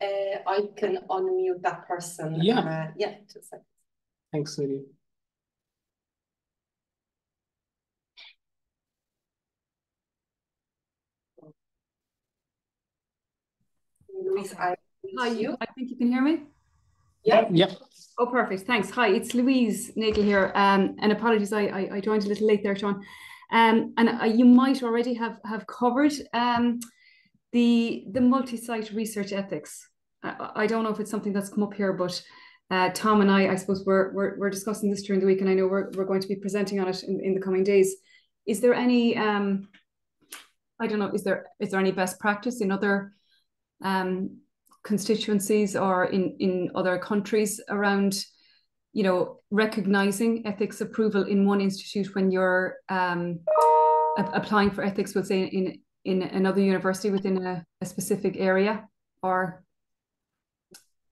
I can unmute that person. Yeah. Yeah, 2 seconds. Thanks, Lydia. Louise, hi, you. I think you can hear me. Yeah. Yep. Oh, perfect. Thanks. Hi, it's Louise Nagel here. And apologies, I joined a little late there, Sean. And you might already have covered the multi-site research ethics. I don't know if it's something that's come up here, but Tom and I suppose we're discussing this during the week, and I know we're going to be presenting on it in the coming days. Is there any? I don't know. Is there any best practice in other constituencies or in other countries around, you know, recognizing ethics approval in one institute when you're applying for ethics, we'll say in another university within a specific area? Or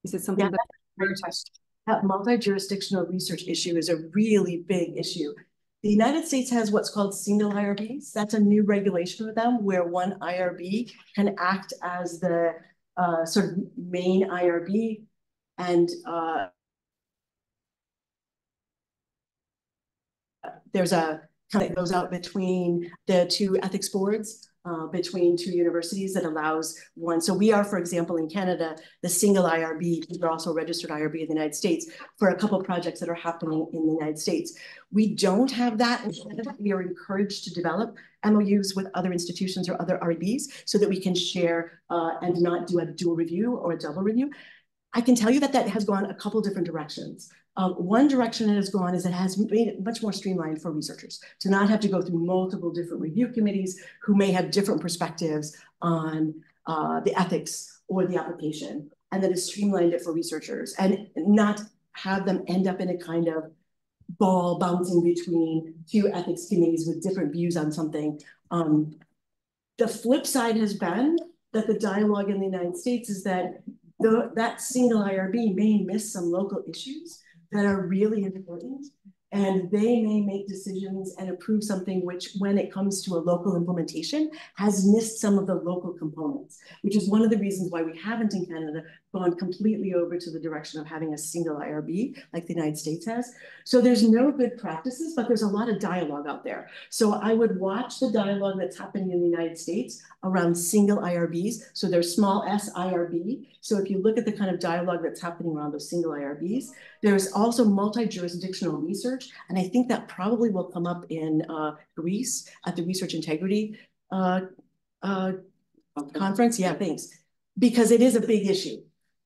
is it something that multi-jurisdictional research issue is a really big issue The United States has what's called single IRBs. That's a new regulation for them where one IRB can act as the sort of main IRB, and there's a kind of goes out between the two ethics boards, between two universities that allows one. So we are, for example, in Canada, the single IRB, we're also a registered IRB in the United States for a couple of projects that are happening in the United States. We don't have that in Canada. We are encouraged to develop MOUs with other institutions or other IRBs so that we can share and not do a dual review or a double review. I can tell you that that has gone a couple different directions. One direction it has gone is it has made it much more streamlined for researchers to not have to go through multiple different review committees who may have different perspectives on the ethics or the application, and that has streamlined it for researchers and not have them end up in a kind of ball bouncing between two ethics committees with different views on something. The flip side has been that the dialogue in the United States is that that single IRB may miss some local issues that are really important, and they may make decisions and approve something which, when it comes to a local implementation, has missed some of the local components, which is one of the reasons why we haven't in Canada gone completely over to the direction of having a single IRB like the United States has. So there's no good practices, but there's a lot of dialogue out there. So I would watch the dialogue that's happening in the United States around single IRBs. So there's small S IRB. So if you look at the kind of dialogue that's happening around those single IRBs, there's also multi-jurisdictional research. And I think that probably will come up in Greece at the Research Integrity Conference. Yeah, thanks. Because it is a big issue.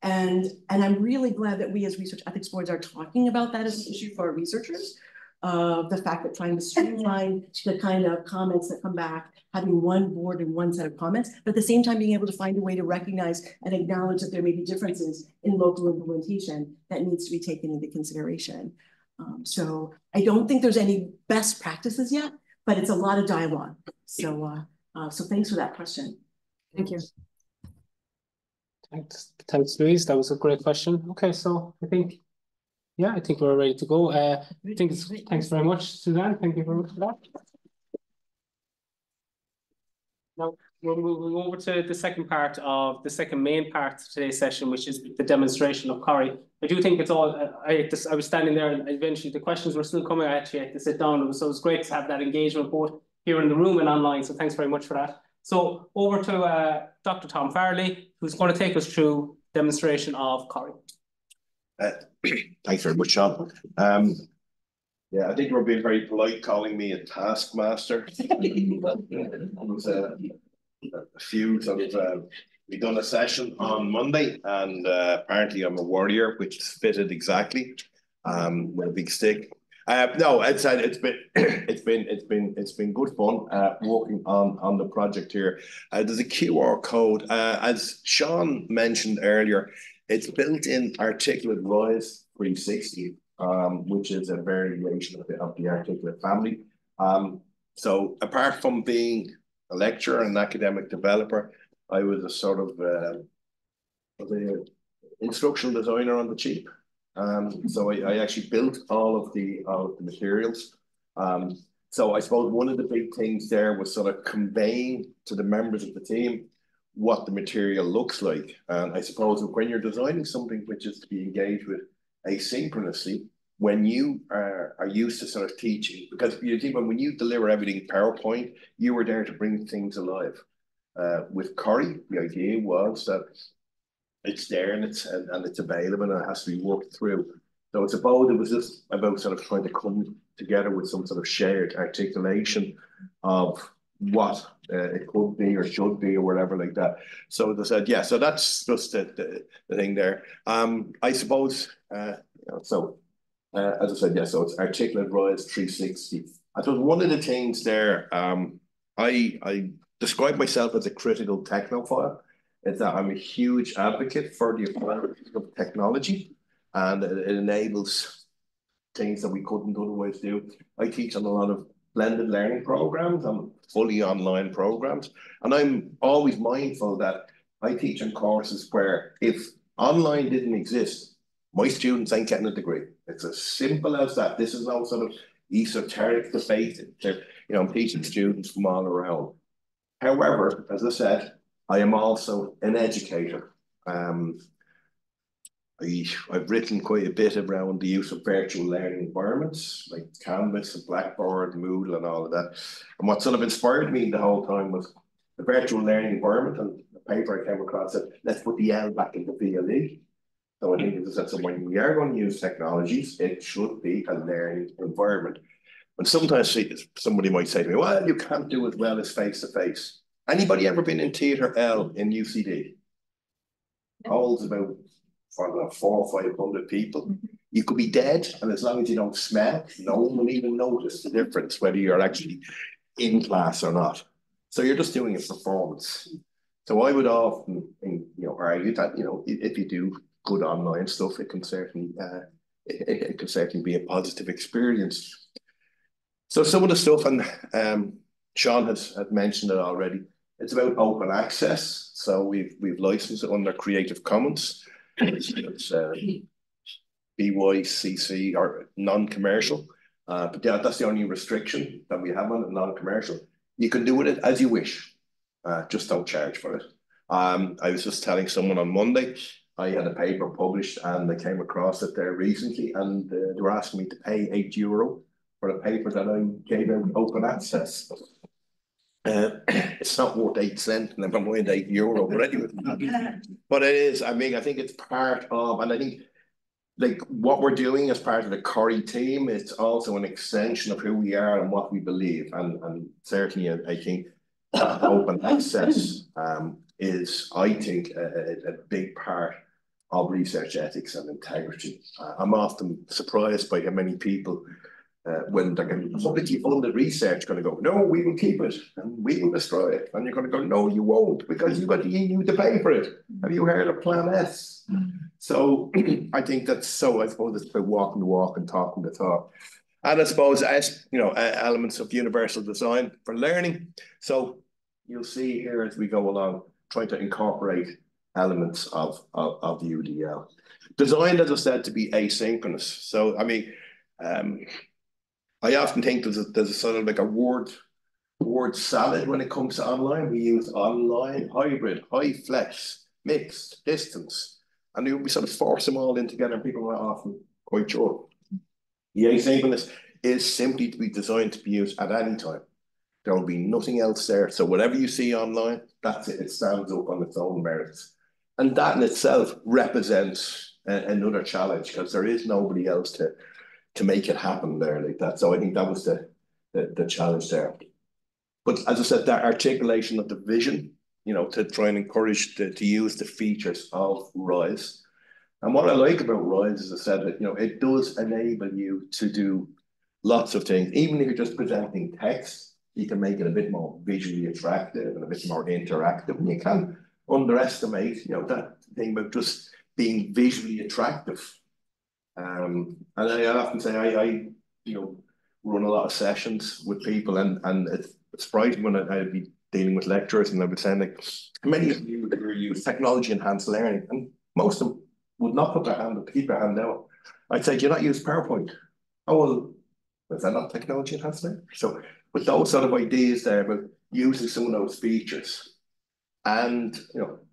And I'm really glad that we as research ethics boards are talking about that as an issue for our researchers, the fact that trying to streamline the kind of comments that come back, having one board and one set of comments, but at the same time being able to find a way to recognize and acknowledge that there may be differences in local implementation that needs to be taken into consideration. So I don't think there's any best practices yet, but it's a lot of dialogue. So, so thanks for that question. Thank you. Thanks, Louise. That was a great question. Okay, so I think, yeah, I think we're ready to go. I think it's, thanks very much, Suzanne. Thank you very much for that. Now we'll move over to the second part of the second main part of today's session, which is the demonstration of Cori. I do think it's all. I was standing there, and eventually the questions were still coming. I actually had to sit down, so it was great to have that engagement both here in the room and online. So thanks very much for that. So over to Dr. Tom Farley, who's going to take us through demonstration of Cori. Thanks very much, Sean. Yeah, I think you were being very polite calling me a taskmaster. A few sort of, we done a session on Monday, and apparently I'm a warrior, which fitted exactly with a big stick. No, it's been good fun working on the project here. There's a QR code, as Sean mentioned earlier. It's built in Articulate Rise 360, which is a variation of the Articulate family. So apart from being a lecturer and an academic developer, I was a sort of the instructional designer on the cheap. So I actually built all of the materials. So I suppose one of the big things there was sort of conveying to the members of the team what the material looks like. And I suppose when you're designing something which is to be engaged with asynchronously, when you are used to sort of teaching, because you think when you deliver everything in PowerPoint, you were there to bring things alive. With Cori, the idea was that it's there and it's available and it has to be worked through. So it's about, it was just about sort of trying to come together with some sort of shared articulation of what it could be or should be or whatever like that. So they said, yeah, so that's just the thing there. I suppose, you know, so as I said, yeah, so it's Articulate Rise 360. I thought one of the things there, I describe myself as a critical technophile. It's that I'm a huge advocate for the advancement of technology, and it enables things that we couldn't otherwise do. I teach on a lot of blended learning programs and fully online programs, and I'm always mindful that I teach in courses where if online didn't exist, my students ain't getting a degree. It's as simple as that. This is no sort of esoteric debate that, you know, teaching students from all around. However, as I said, I am also an educator. I've written quite a bit around the use of virtual learning environments like Canvas and Blackboard, Moodle and all of that. And what sort of inspired me the whole time was the virtual learning environment, and the paper I came across said, let's put the L back into VLE. So I think that when we are going to use technologies, it should be a learning environment. And sometimes somebody might say to me, well, you can't do as well as face-to-face. Anybody ever been in Theatre L in UCD? Holds about 400 or 500 people. You could be dead, and as long as you don't smell, no one will even notice the difference whether you're actually in class or not. So you're just doing a performance. So I would often, argue that if you do good online stuff, it can certainly be a positive experience. So some of the stuff, and Sean has mentioned it already. It's about open access. So we've licensed it under Creative Commons. It's BYCC or non-commercial, but yeah, that's the only restriction that we have on it, non-commercial. You can do with it as you wish, just don't charge for it. I was just telling someone on Monday, I had a paper published and I came across it there recently, and they were asking me to pay €8 for a paper that I gave out open access. It's not worth 8 cents, and never mind €8, but anyway. But it is, I think it's part of, and I think like what we're doing as part of the Cori team, it's also an extension of who we are and what we believe. And certainly I think open access is, I think, a big part of research ethics and integrity. I'm often surprised by how many people when they're going to publicly funded research, going to go, no, we will keep it and we will destroy it. And you're going to go, no, you won't, because you've got the EU to pay for it. Have you heard of Plan S? So I think that's I suppose it's about walking the walk and talking the talk. And I suppose, elements of universal design for learning. So you'll see here as we go along, trying to incorporate elements of UDL. Designed, as I said, to be asynchronous. So, I often think there's a sort of like a word salad when it comes to online. We use online, hybrid, high flex, mixed, distance. And we sort of force them all in together, and people are often quite sure. The asynchronous is simply to be designed to be used at any time. There will be nothing else there. So whatever you see online, that's it. It stands up on its own merits. And that in itself represents another challenge, because there is nobody else to make it happen there like that. So I think that was the challenge there. But as I said, that articulation of the vision, to try and encourage to use the features of RISE. And what I like about RISE is, I said, that, it does enable you to do lots of things. Even if you're just presenting text, you can make it a bit more visually attractive and a bit more interactive. And you can't underestimate, that thing about just being visually attractive. And I often say I run a lot of sessions with people, and it's surprising when I'd be dealing with lecturers, and I would say, like, many of you use technology enhanced learning, and most of them would not put their hand up, keep their hand out. I'd say, do you not use PowerPoint? Oh, well, is that not technology enhanced learning? So with those sort of ideas there about using some of those features, and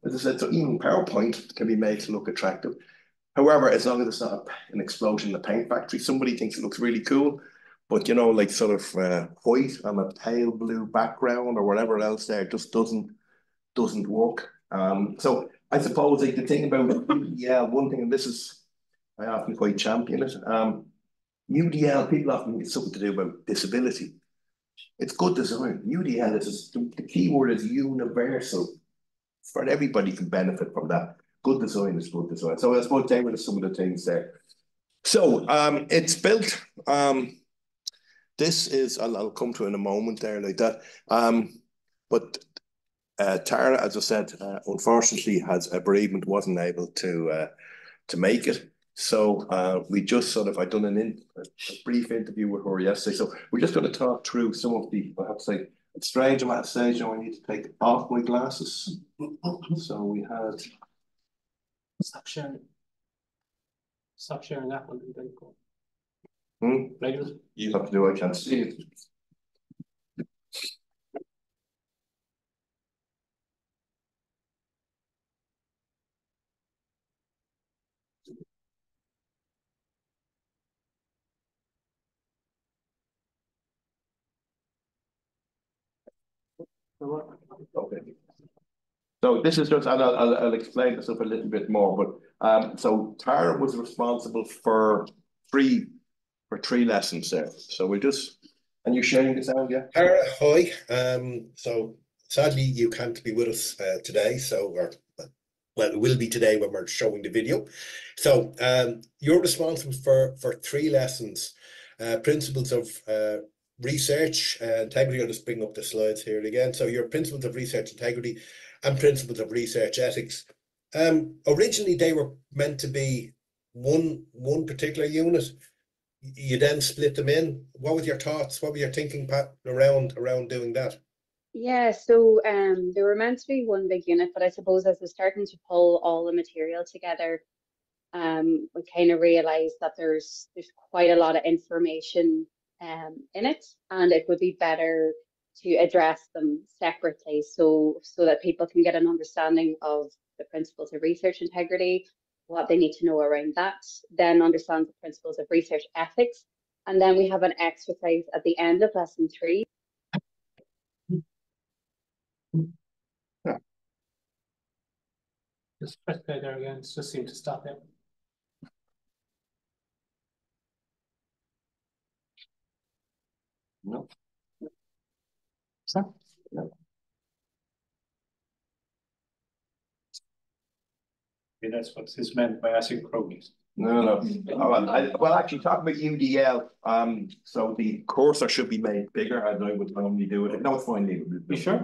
as I said, so even PowerPoint can be made to look attractive. However, as long as it's not an explosion in the paint factory, somebody thinks it looks really cool, but like sort of white on a pale blue background or whatever else there, just doesn't work. So I suppose like the thing about UDL, one thing, and this is, I often quite champion it, UDL, people often think it's something to do with disability. It's good design. UDL, the key word is universal. For everybody can benefit from that. Good design is good design. So I suppose they were some of the things there. So it's built. This is, I'll come to in a moment there like that. But Tara, as I said, unfortunately has a bereavement, wasn't able to make it. So we just sort of, I'd done a brief interview with her yesterday. So we're just going to talk through some of the, I have to say, it's strange, I'm at a stage now I need to take off my glasses. So we had... Stop sharing that one and then go. Nigel? You have to do, I can't see it. Okay. So this is just, and I'll explain this up a little bit more, but so Tara was responsible for three lessons there. So we'll just, and you're sharing this out, yeah? Tara, hi. So sadly you can't be with us today, so, or well, it will be today when we're showing the video. So you're responsible for three lessons, principles of research integrity. I'll just bring up the slides here again. So your principles of research integrity and principles of research ethics. Originally they were meant to be one particular unit. You then split them in. What were your thoughts? What were your thinking, Pat, around doing that? Yeah, so they were meant to be one big unit, but I suppose as we're starting to pull all the material together, we kind of realized that there's quite a lot of information in it, and it would be better to address them separately so that people can get an understanding of the principles of research integrity, what they need to know around that, then understand the principles of research ethics, and then we have an exercise at the end of lesson 3. Yeah. Just press play there again. It just seemed to stop there. No. So, no. Okay, that's what is meant by acid cronies. No. Well, actually, talking about UDL, so the cursor should be made bigger, and I would normally do it. No, it's fine. You sure?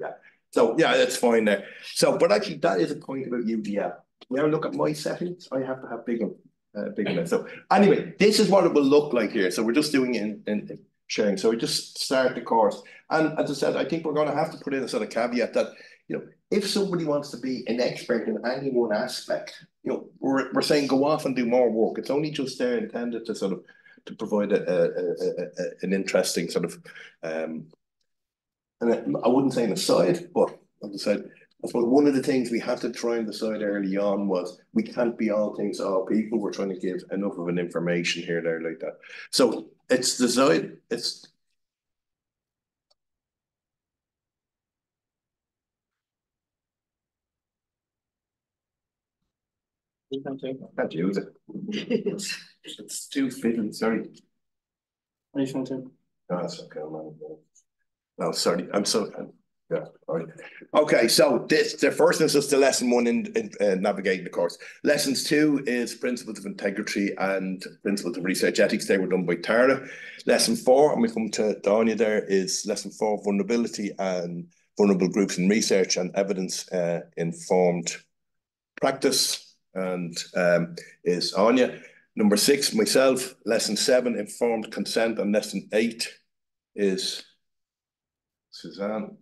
Yeah. So, yeah, that's fine there. So, but actually, that is a point about UDL. Now, look at my settings. I have to have bigger. So, anyway, this is what it will look like here. So, we're just doing it in sharing. So we just start the course. And as I said, I think we're going to have to put in a sort of caveat that, you know, if somebody wants to be an expert in any one aspect, you know, we're saying go off and do more work. It's only just there intended to sort of, to provide an interesting sort of, and I wouldn't say an aside, but as I said, I suppose one of the things we had to try and decide early on was we can't be all things to all people. We're trying to give enough of an information here, there, like that. So it's designed, it's you can't use it. It's too fiddly, sorry. Are you trying to? No, that's okay. No, sorry. I'm so yeah. All right. Okay. So this, the first instance, the lesson 1 in navigating the course. Lessons 2 is principles of integrity and principles of research ethics. They were done by Tara. Lesson 4, and we come to Onya there, is lesson 4, vulnerability and vulnerable groups in research and evidence informed practice, and is Onya. Number 6, myself. Lesson 7, informed consent, and lesson 8 is Suzanne.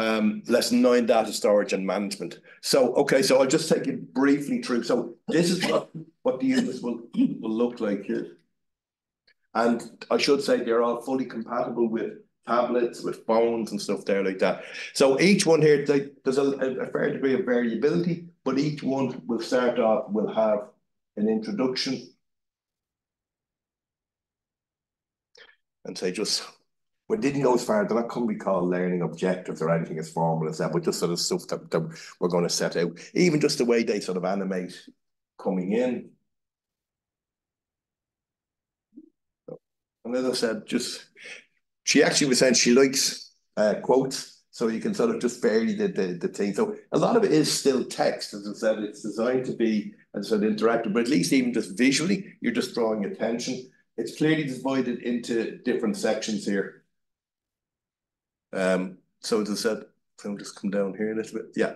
Lesson 9, data storage and management. So, okay, so I'll just take it briefly through. So this is what the units will look like here. And I should say they're all fully compatible with tablets, with phones and stuff there like that. So each one here, there's a fair degree of variability, but each one will start off, will have an introduction. And say just... We didn't go as far, they're not going to be called learning objectives or anything as formal as that, but just sort of stuff that we're going to set out. Even just the way they sort of animate coming in. And as I said, just, she actually was saying she likes quotes, so you can sort of just vary the thing. So a lot of it is still text, as I said, it's designed to be, as I said, interactive, but at least even just visually, you're just drawing attention. It's clearly divided into different sections here. So as I said, I'll just come down here a little bit. Yeah.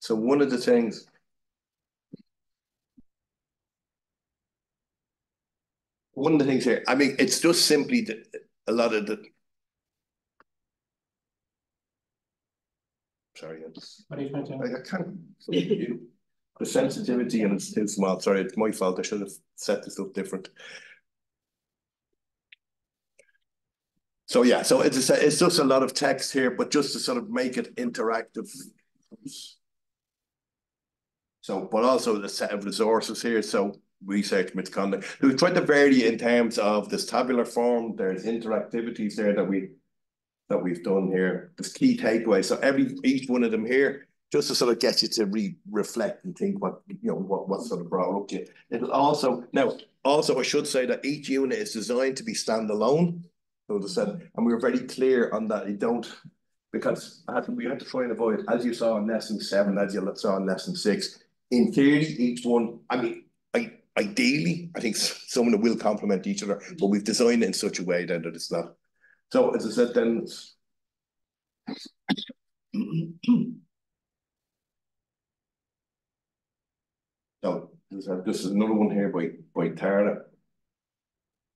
So one of the things. One of the things here, I mean, it's just simply a lot of the. sorry. What are you trying to do? I can't. The sensitivity and it's too small. Sorry, it's my fault. I should have set this up different. So yeah, so it's just a lot of text here, but just to sort of make it interactive. So, but also the set of resources here. So research misconduct. So we tried to vary in terms of this tabular form. There's interactivities there that we've done here. There's key takeaways. So each one of them here. Just to sort of get you to reflect and think what what sort of brought up to you. It'll also I should say that each unit is designed to be standalone. So and we were very clear on that. You don't, because we had to try and avoid, as you saw in lesson 7, as you saw in lesson 6. In theory, each one. I mean, ideally, I think some of them will complement each other, but we've designed it in such a way that it's not. So as I said, then. So this is another one here by Tara.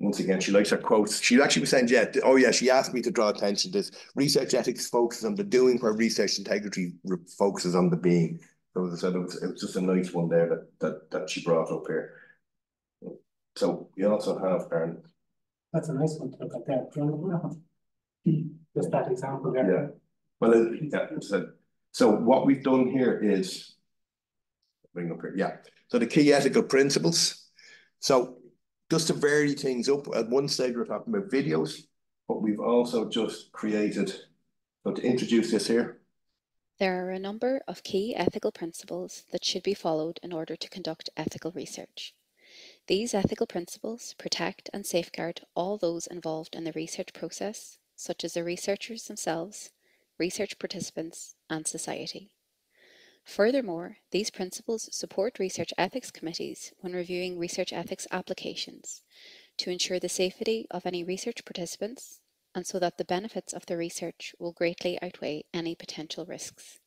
Once again, she likes her quotes. She actually was saying, yeah, she asked me to draw attention to this. Research ethics focuses on the doing, where research integrity focuses on the being. So as I said, it was just a nice one there that she brought up here. So you also have, Aaron. That's a nice one to look at there. Just that example there. Yeah. Well, so what we've done here is, bring up here, yeah. So the key ethical principles. So just to vary things up, at one stage we're talking about videos, but we've also just created, but to introduce this here. There are a number of key ethical principles that should be followed in order to conduct ethical research. These ethical principles protect and safeguard all those involved in the research process, such as the researchers themselves, research participants, and society. Furthermore, these principles support research ethics committees when reviewing research ethics applications to ensure the safety of any research participants and so that the benefits of the research will greatly outweigh any potential risks.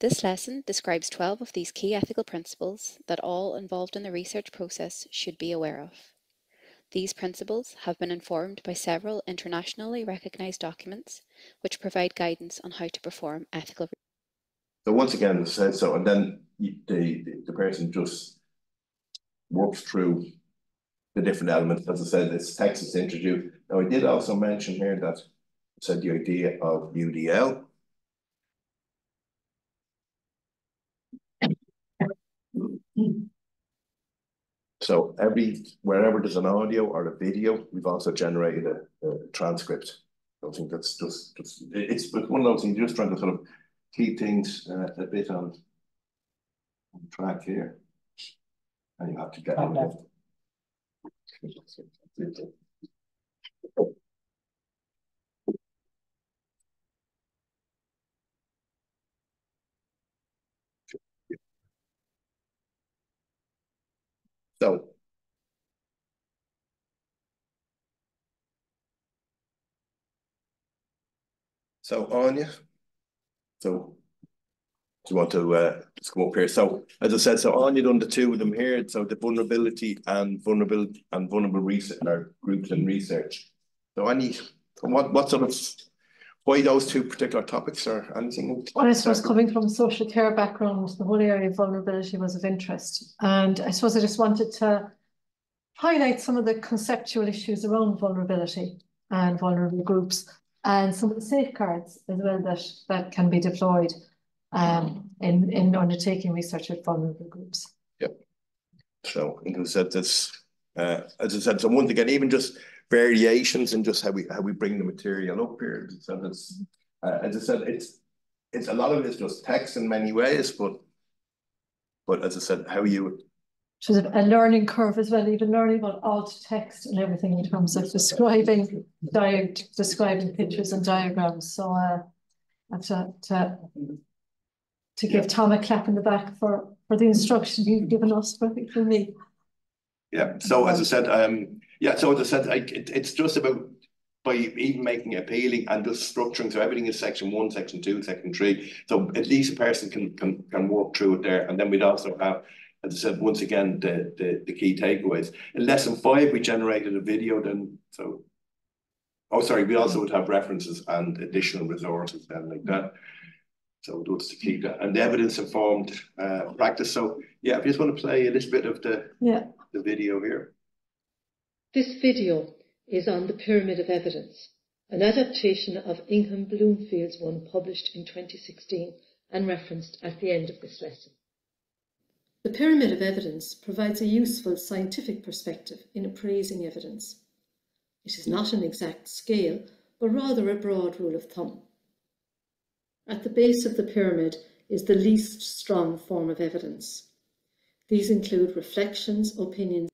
This lesson describes 12 of these key ethical principles that all involved in the research process should be aware of. These principles have been informed by several internationally recognized documents which provide guidance on how to perform ethical research. So once again, it said so, and then the person just works through the different elements. As I said, this text is introduced. Now, I did also mention here that it said the idea of UDL. So wherever there's an audio or a video, we've also generated a transcript. I think that's just it's one of those things you're just trying to sort of keep things a bit on track here, and you have to get on it. So. So Onya. So, do you want to just come up here? So, as I said, so Onya done the two of them here. So the vulnerable research or groups in research. So what sort of, why those two particular topics or anything? Well, I suppose coming from a social care background, the whole area of vulnerability was of interest. And I suppose I just wanted to highlight some of the conceptual issues around vulnerability and vulnerable groups, and some of the safeguards as well that can be deployed in undertaking research with vulnerable groups. Yep. So as I said, so once again, even just variations in just how we bring the material up here. So that's, as I said, it's a lot of it's just text in many ways, but as I said, how you. So there's a learning curve as well, even learning about alt text and everything in terms of describing pictures and diagrams. So to give Tom a clap in the back for the instruction you've given us, for me. Yeah. So as I said, it's just about by even making it appealing and just structuring. So everything is section 1, section 2, section 3. So at least a person can work through it there, and then we'd also have. As I said, once again, the key takeaways. In lesson 5, we generated a video then, so... Oh, sorry, we also would have references and additional resources then like that. So we'll do it to keep that and the evidence-informed practice. So yeah, if you just want to play a little bit of the video here. This video is on the Pyramid of Evidence, an adaptation of Ingham Bloomfield's one published in 2016 and referenced at the end of this lesson. The Pyramid of Evidence provides a useful scientific perspective in appraising evidence. It is not an exact scale, but rather a broad rule of thumb. At the base of the pyramid is the least strong form of evidence. These include reflections, opinions.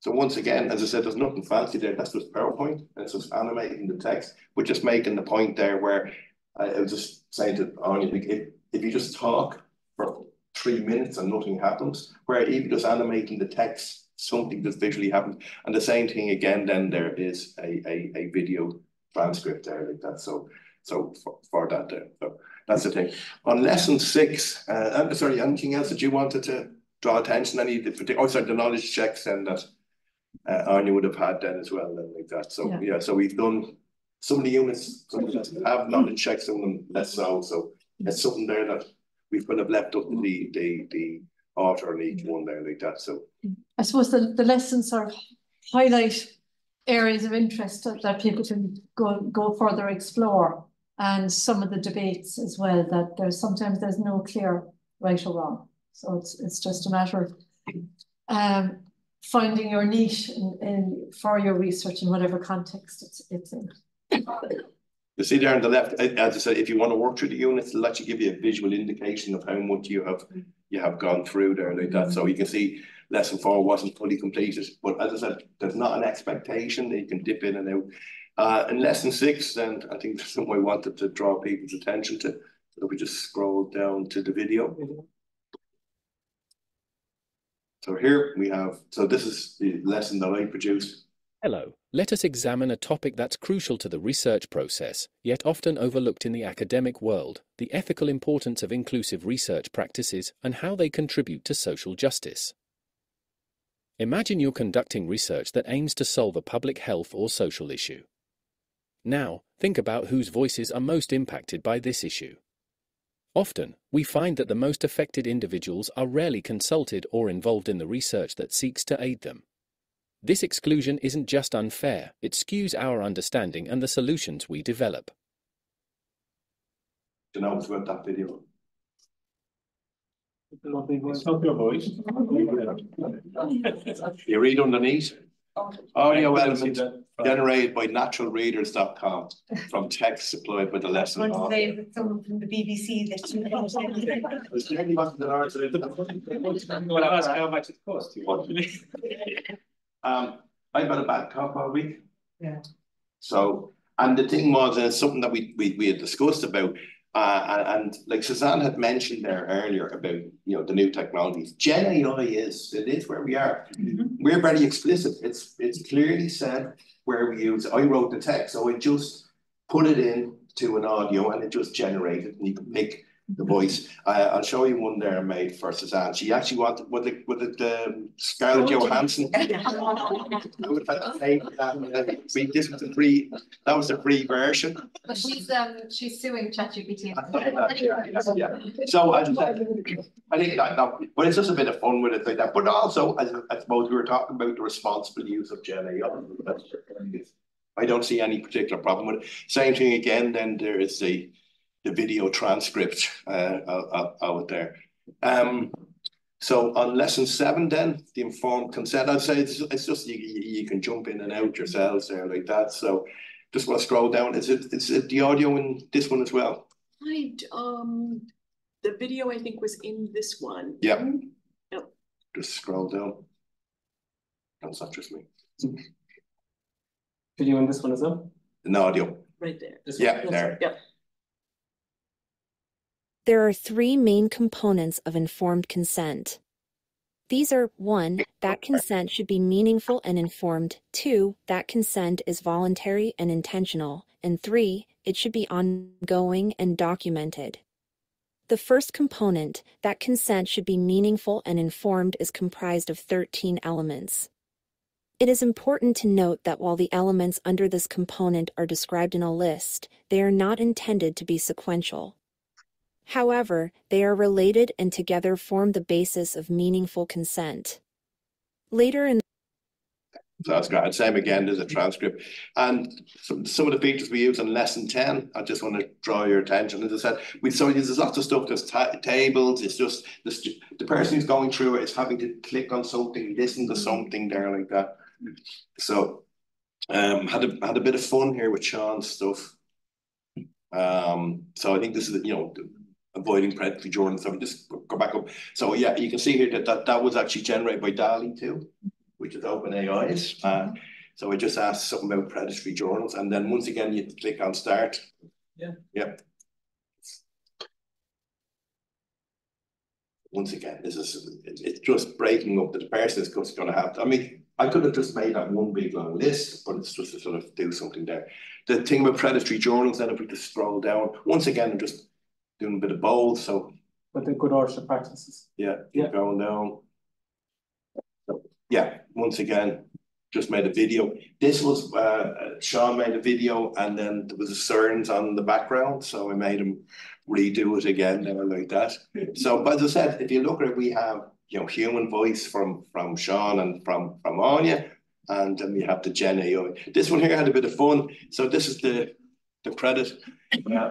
So once again, as I said, there's nothing fancy there. That's just PowerPoint, and it's just animating the text. We're just making the point there where I was just saying to Onya, if you just talk for 3 minutes and nothing happens, where even just animating the text, something that visually happens. And the same thing again, then there is a video transcript there like that. So for that there. So that's the thing. On lesson 6, sorry, anything else that you wanted to draw attention? Any particular, oh sorry, the knowledge checks then that Onya would have had then as well, then like that. So yeah, so we've done some of the units, some of them have knowledge checks, some of them less so. So it's something there that we've kind of left up to the author on each one there like that. So I suppose the lessons sort of highlight areas of interest that people can go further explore, and some of the debates as well, that sometimes there's no clear right or wrong. So it's just a matter of finding your niche for your research in whatever context it's in. You see there on the left, as I said, if you want to work through the units, it'll actually give you a visual indication of how much you have gone through there like that. So you can see lesson 4 wasn't fully completed, but as I said, there's not an expectation that you can dip in and out. In lesson 6, and I think that's something I wanted to draw people's attention to, so we just scroll down to the video. So here we have, so this is the lesson that I produced. Hello, let us examine a topic that's crucial to the research process, yet often overlooked in the academic world, the ethical importance of inclusive research practices and how they contribute to social justice. Imagine you're conducting research that aims to solve a public health or social issue. Now, think about whose voices are most impacted by this issue. Often, we find that the most affected individuals are rarely consulted or involved in the research that seeks to aid them. This exclusion isn't just unfair, it skews our understanding and the solutions we develop. You know, it's worth that video. Stop your voice. You read underneath. Audio element generated by naturalreaders.com from text supplied by the lesson. I want to say that someone from the BBC that you know. Well, I asked how much it cost you. I've had a bad cough all week. Yeah. So, and the thing was, something that we had discussed about, and like Suzanne had mentioned there earlier about, you know, the new technologies. Gen AI is where we are. We're very explicit. It's clearly said where we use. I wrote the text, so I just put it in to an audio, and it just generated, and you can pick the voice. I'll show you one there I made for Suzanne. She actually wanted, was it Scarlett Johansson? I would have had to pay for that. This was a free, that was a free version. But she's suing ChatGPT. Yeah. So I think that, but it's just a bit of fun with it like that. But also, I suppose we were talking about the responsible use of Gen AI. I don't see any particular problem with it. Same thing again. Then there is the video transcript out there. So on lesson 7 then, the informed consent, I'd say it's just you can jump in and out yourselves there like that. So just want to scroll down. Is it the audio in this one as well? The video I think was in this one. Yeah. Yep. Just scroll down. That's not just me. Video in this one as well? An audio. Right there. Yeah, there. Yep. There are 3 main components of informed consent. These are 1, that consent should be meaningful and informed, 2, that consent is voluntary and intentional, and 3, it should be ongoing and documented. The first component, that consent should be meaningful and informed, is comprised of 13 elements. It is important to note that while the elements under this component are described in a list, they are not intended to be sequential. However, they are related and together form the basis of meaningful consent. Later in so that's great. Same again, there's a transcript. And some of the features we use in lesson 10, I just want to draw your attention. As I said, we so there's lots of stuff, there's tables, it's just the person who's going through it is having to click on something, listen to something there like that. So had a bit of fun here with Sean's stuff. So I think this is, you know, avoiding predatory journalism. So we just go back up. So yeah, you can see here that that was actually generated by DALL-E too, which is OpenAI's. So I just asked something about predatory journals, and then once again you click on start. Yeah. Yep. Once again, this is it's just breaking up that the person is just going to have. I mean, I could have just made that one big long list, but it's just to sort of do something there. The thing about predatory journals, then if we just scroll down, once again, I'm just doing a bit of bold. So, but the good Irish practices. Yeah. Yeah. Going down. Yeah, once again, just made a video. This was, Sean made a video, and then there was a CERNs on the background, so I made him redo it again, never like that. So, but as I said, if you look at it, we have, you know, human voice from Sean and from Onya, and then we have the Gen AI. This one here had a bit of fun. So this is the credit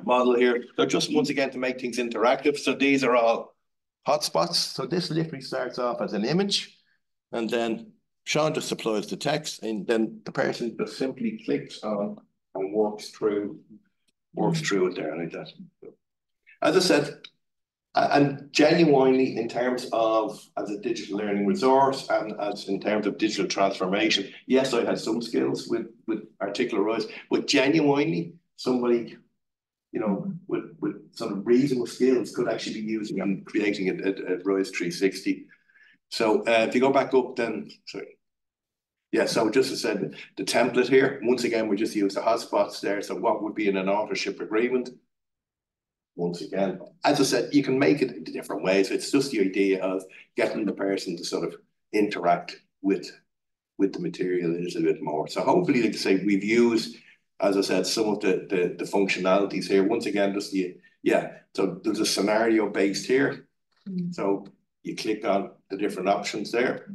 model here. So just once again, to make things interactive. So these are all hotspots. So this literally starts off as an image. And then Sean just supplies the text, and then the person just simply clicks on and walks through it there like that. As I said, and genuinely in terms of as a digital learning resource and as in terms of digital transformation, yes, I had some skills with Articulate Rise, but genuinely somebody, you know, with some reasonable skills could actually be using and creating it at Rise 360. So if you go back up then, sorry. Yeah, so just as I said, the template here, once again, we just use the hotspots there. So what would be in an authorship agreement? Once again, as I said, you can make it in different ways. It's just the idea of getting the person to sort of interact with the material a little bit more. So hopefully, like I say, we've used, as I said, some of the functionalities here. Once again, just the, yeah, so there's a scenario based here. Mm-hmm. So you click on the different options there.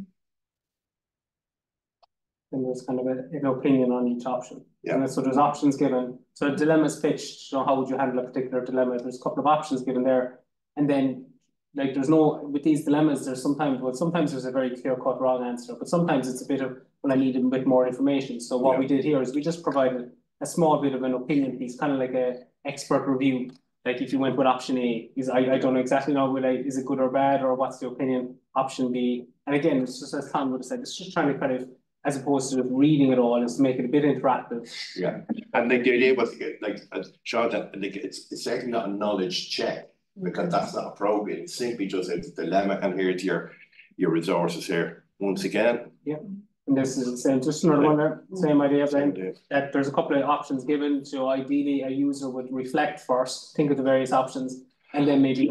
And there's kind of an opinion on each option. Yeah. And so there's options given. So a dilemma's pitched. So how would you handle a particular dilemma? There's a couple of options given there. And then, like, there's no, with these dilemmas, there's sometimes, well, sometimes there's a very clear-cut wrong answer, but sometimes it's a bit of, well, I need a bit more information. So what we did here is we just provided a small bit of an opinion piece, kind of like an expert review. Like if you went with option A, is I don't know exactly now, is it good or bad, or what's the opinion? Option B. And again, it's just as Tom would have said, it's just trying to kind of, as opposed to reading it all, is to make it a bit interactive. Yeah. And like the idea was, like, Sean, like, it's certainly not a knowledge check, because that's not appropriate. It's simply just a dilemma, and here's your resources here. Once again. Yeah. And this is the same, just another one there, same idea then, that there's a couple of options given. So ideally a user would reflect first, think of the various options, and then maybe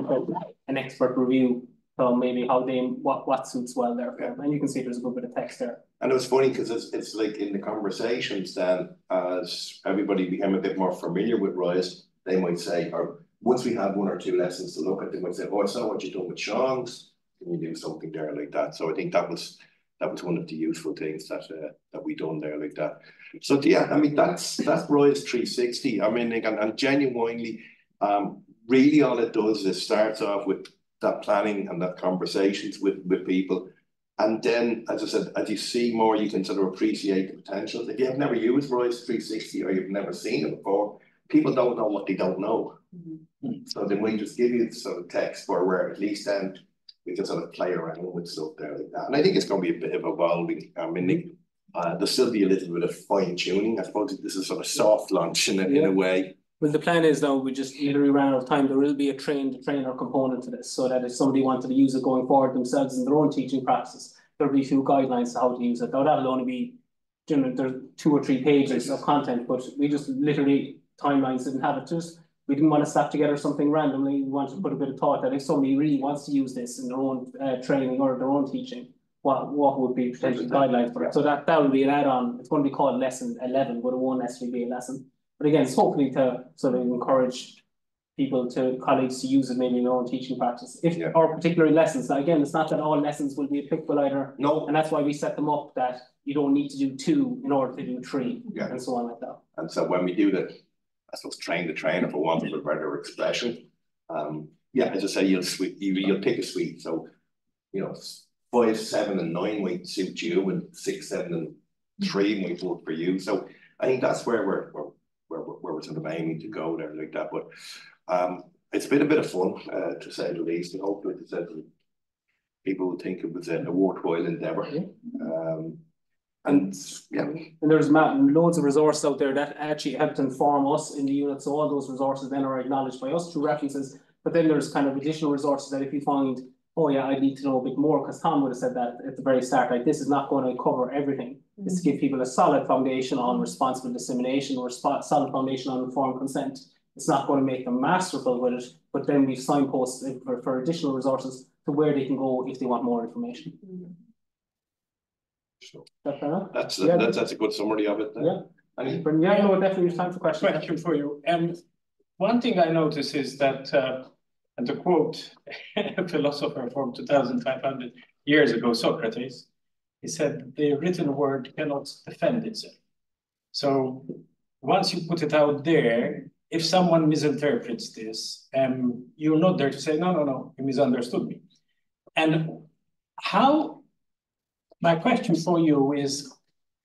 an expert review. So maybe how they, what suits well there. Yeah. And you can see there's a good bit of text there. And it was funny because it's like in the conversations then, as everybody became a bit more familiar with Rise, they might say, or once we had one or two lessons to look at, they might say, oh, I saw what you've done with Sean's. Can you do something there like that? So I think that was, that was one of the useful things that that we done there like that. So yeah, I mean that's Rise 360. I mean, and genuinely, really all it does is starts off with that planning and that conversations with people, and then as I said, as you see more, you can sort of appreciate the potential. If you have never used Rise 360 or you've never seen it before, people don't know what they don't know. Mm-hmm. So then we just give you the sort of text for where at least then we can sort of play around with stuff there like that. And I think it's going to be a bit of evolving. I mean, there'll still be a little bit of fine tuning. I suppose this is sort of soft launch in a way. Well, the plan is now we just literally ran out of time. There will be a train-the-trainer component to this, so that if somebody wanted to use it going forward themselves in their own teaching practice, there'll be a few guidelines to how to use it. Now, that'll only be, you know, there's 2 or 3 pages of content, but we just literally timelines didn't have it to us. We didn't want to slap together something randomly. We wanted to put a bit of thought that if somebody really wants to use this in their own training or their own teaching, what would be potential guidelines for it? So that would be an add-on. It's going to be called lesson 11, but it won't necessarily be a lesson. But again, it's hopefully to sort of encourage people, to colleagues to use it maybe in their own teaching practice, if or particular lessons. Now again, it's not that all lessons will be applicable either. No. And that's why we set them up that you don't need to do 2 in order to do 3 and so on like that. And so when we do the, I suppose, train the trainer, for want of a better expression, as I say, you'll pick a suite. So, you know, 5, 7 and 9 might suit you, and 6, 7 and 3 might work for you. So I think that's where we're sort of aiming to go there, like that. But it's been a bit of fun, to say the least, and hopefully people will think it was a worthwhile endeavour. And there's loads of resources out there that actually helped inform us in the unit. So all those resources then are acknowledged by us through references. But then there's kind of additional resources that if you find, oh yeah, I need to know a bit more, because Tom would have said that at the very start, like, this is not going to cover everything. It's to give people a solid foundation on responsible dissemination, or solid foundation on informed consent. It's not going to make them masterful with it, but then we've signposted for additional resources to where they can go if they want more information. Sure. That's a good summary of it. No, definitely time for questions. Question for you. One thing I notice is that, and to quote a philosopher from 2,500 years ago, Socrates, he said, the written word cannot defend itself. So once you put it out there, if someone misinterprets this, you're not there to say, no, no, no, you misunderstood me. And my question for you is,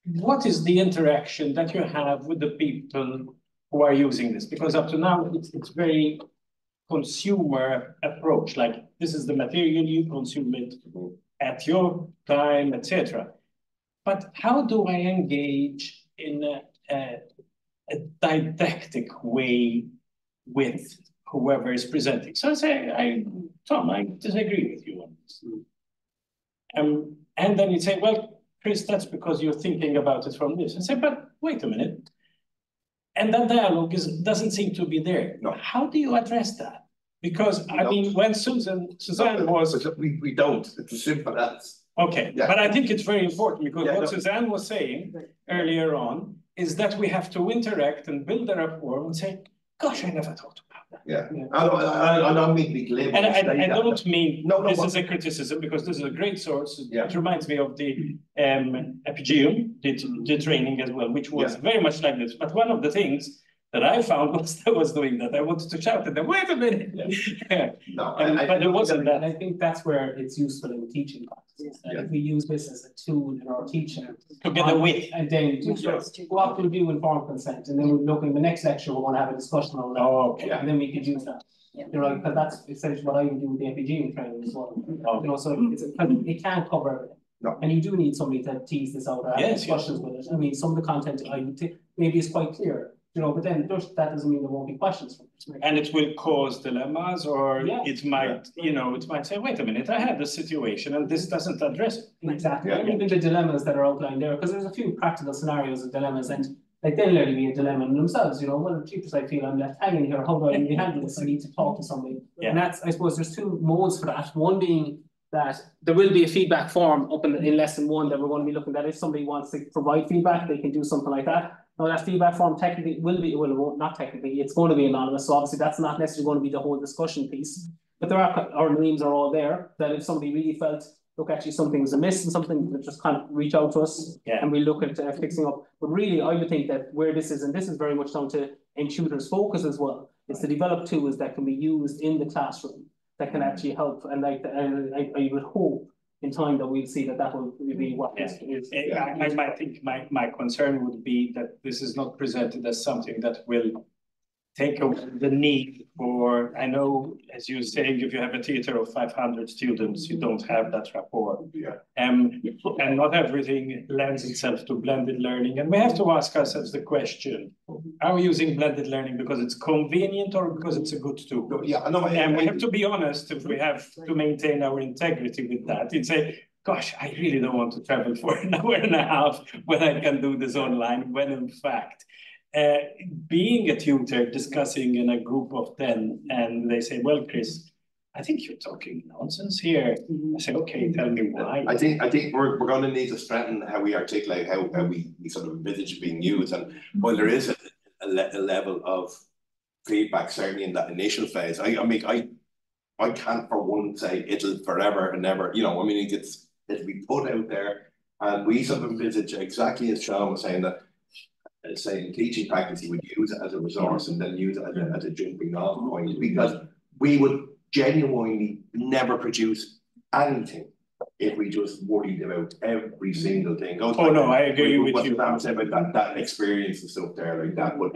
what is the interaction that you have with the people who are using this? Because up to now, it's very consumer approach. Like, this is the material, you consume it at your time, etc. But how do I engage in a didactic way with whoever is presenting? So I say, Tom, I disagree with you on this. And then you say, well, Chris, that's because you're thinking about it from this. And say, but wait a minute. And that dialogue doesn't seem to be there. No. How do you address that? Because, I mean, when Suzanne was... We don't. It's as simple as... Okay, but I think it's very important, because what Suzanne was saying earlier on is that we have to interact and build a rapport and say, gosh, I never thought about that. I don't mean to be glib. And I don't mean this is a criticism, because this is a great source. It reminds me of the Epigeum, the training as well, which was very much like this. But one of the things that I found was I was doing that. I wanted to shout at them, wait a minute. But it wasn't that. I think that's where it's useful in teaching practices. If we use this as a tool in our teaching, together with, and then what will do informed consent, and then we'll look in the next lecture. We want to have a discussion on that. And then we could use that. Because that's essentially what I would do with the Epigeum training as well. So it can't cover everything. And you do need somebody to tease this out. Yes, discussions with it. I mean, some of the content maybe is quite clear. But then that doesn't mean there won't be questions from it. And it will cause dilemmas, or it might, it might say, wait a minute, I had this situation and this doesn't address it. Exactly. Even the dilemmas that are outlined there, because there's a few practical scenarios of dilemmas, and like, they'll literally be a dilemma in themselves. Well, as I feel I'm left hanging here, how do I really handle this? I need to talk to somebody. And that's, I suppose, there's 2 modes for that. One being that there will be a feedback form up in lesson 1 that we're going to be looking at. If somebody wants to provide feedback, they can do something like that. Now, that feedback form technically will be, well, not technically, it's going to be anonymous. So obviously that's not necessarily going to be the whole discussion piece. But there are, our names are all there, that if somebody really felt, look, actually something was amiss and something, that just kind of reach out to us and we look at fixing up. But really, I would think that where this is, and this is very much down to N-TUTORR's focus as well, is to develop tools that can be used in the classroom that can actually help. And I would hope in time that we'll see that will be what is. I think my concern would be that this is not presented as something that will take away the need for, I know, as you're saying, if you have a theater of 500 students, you don't have that rapport. And not everything lends itself to blended learning. And we have to ask ourselves the question, are we using blended learning because it's convenient or because it's a good tool? We have to be honest if we have to maintain our integrity with that. It's a, gosh, I really don't want to travel for an hour and a half when I can do this online, when in fact, being a tutor discussing in a group of 10, and they say, well, Chris, I think you're talking nonsense here. I say, okay, tell me why. I think we're going to need to strengthen how we articulate, how we sort of envisage being used. And while there is a level of feedback, certainly in that initial phase. I mean, I can't for one say it'll forever and ever, you know, I mean, it'll be put out there, and we sort of envisage exactly as Sean was saying that, say in teaching practice, you would use it as a resource and then use it as a jumping off point, because we would genuinely never produce anything if we just worried about every single thing. I agree with you. What Sam said about that experience and stuff there like that, but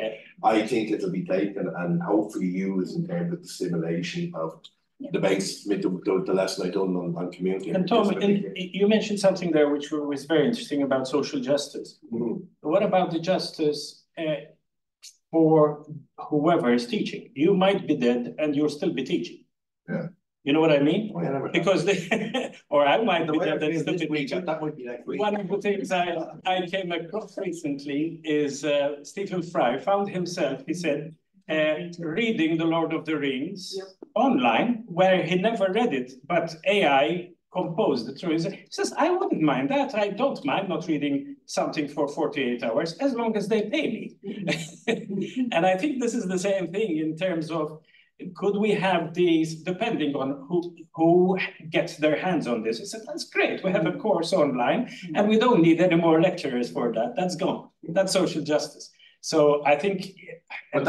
I think it'll be taken and hopefully used in terms of the simulation of the base, the lesson I done on community. And Tom, you mentioned something there which was very interesting about social justice. Mm-hmm. What about the justice for whoever is teaching? You might be dead and you'll still be teaching. Yeah. You know what I mean? Oh, yeah, because they, or I might be dead and still be teaching. That would be next week. One of the things I came across recently is Stephen Fry found himself, he said, reading The Lord of the Rings online, where he never read it, but AI composed it through his. He says, I wouldn't mind that. I don't mind not reading something for 48 hours as long as they pay me. And I think this is the same thing in terms of, could we have these, depending on who gets their hands on this? I said, that's great. We have a course online and we don't need any more lecturers for that. That's gone. That's social justice. So I think, these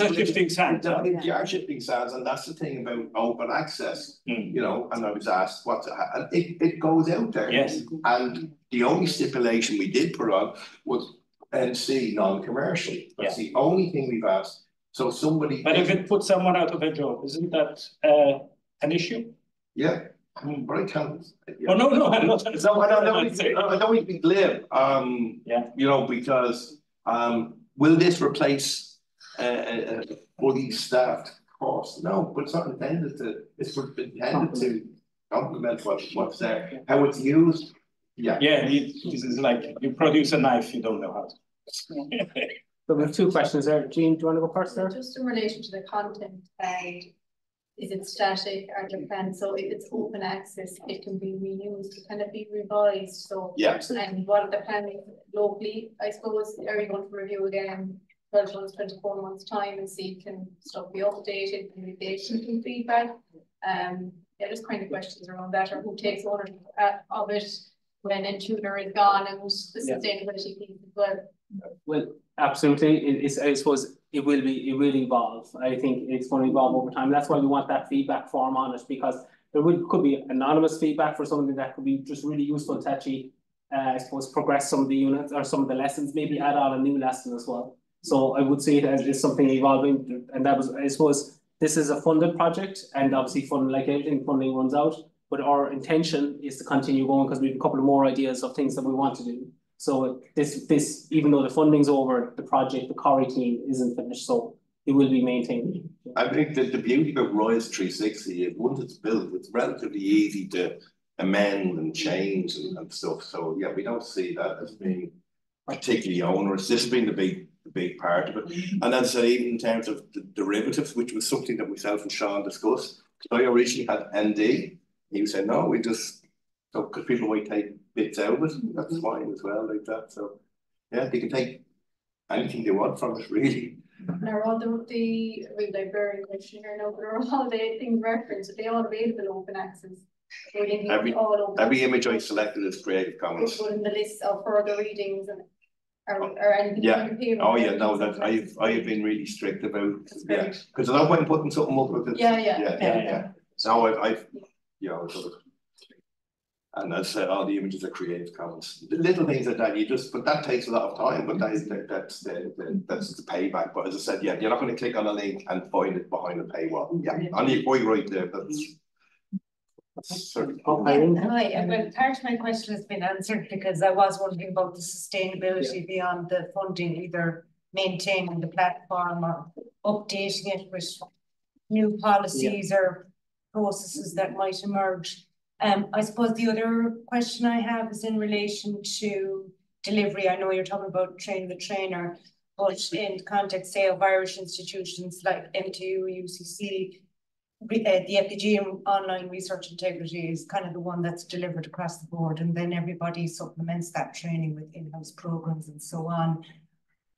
are shifting sands. They are shifting sands, and that's the thing about open access. Mm. You know, and I was asked what, and it goes out there. Yes. And the only stipulation we did put on was NC non-commercial. That's the only thing we've asked. So somebody. But if it puts someone out of their job, isn't that an issue? Yeah. I mean, but I can't. Oh, no, I'm not. I don't even live. You know, because. Will this replace a fully staffed course? No, but it's not intended to. It's intended to complement what's there. How it's used, this is like you produce a knife, you don't know how to. Yeah. So we have two questions there. Jean, do you want to go first there? Just in relation to the content side, is it static or the plan? So if it's open access, it can be reused, can it be revised? So and what are the planning locally? I suppose, are you going to review again 12 months, 24 months time and see can stuff be updated and revision and feedback? There's kind of questions around that, or who takes ownership of it when N-TUTORR is gone and the sustainability piece as well. Well, absolutely. I suppose it will evolve. I think it's going to evolve over time. That's why we want that feedback form on it, because there could be anonymous feedback for something that could be just really useful and touchy. I suppose progress some of the units or some of the lessons, maybe add on a new lesson as well. So I would see it as something evolving. And that was, I suppose, this is a funded project, and obviously funding, like everything, funding runs out. But our intention is to continue going because we have a couple of more ideas of things that we want to do. So this, even though the funding's over, the project, the Cori team isn't finished, so it will be maintained. I think that the beauty about Rise 360 is once it's built, it's relatively easy to amend and change and stuff. So yeah, we don't see that as being particularly onerous. This has been the big part of it. And as I said, even in terms of the derivatives, which was something that myself and Sean discussed, I originally had ND. He said, no, we just, because people might take bits out of it, that's fine as well, like that. So, yeah, they can take anything they want from it, really. And are all the librarian question here now, but are all the things referenced? Are they all available open access? So every image I selected is Creative Commons. Put in the list of further readings and or anything. Yeah. I have been really strict about because I don't mind putting something up with it. So I've sort of. And I said, all the images are Creative Commons. The little things like that, but that takes a lot of time. But that's the payback. But as I said, you're not going to click on a link and find it behind a paywall. Yeah, only a boy right there. That's certainly. Well, part of my question has been answered because I was wondering about the sustainability beyond the funding, either maintaining the platform or updating it with new policies or processes that might emerge. I suppose the other question I have is in relation to delivery. I know you're talking about train the trainer, but in context, say, of Irish institutions like MTU, UCC, the Epigeum online research integrity is kind of the one that's delivered across the board, and then everybody supplements that training with in-house programs and so on.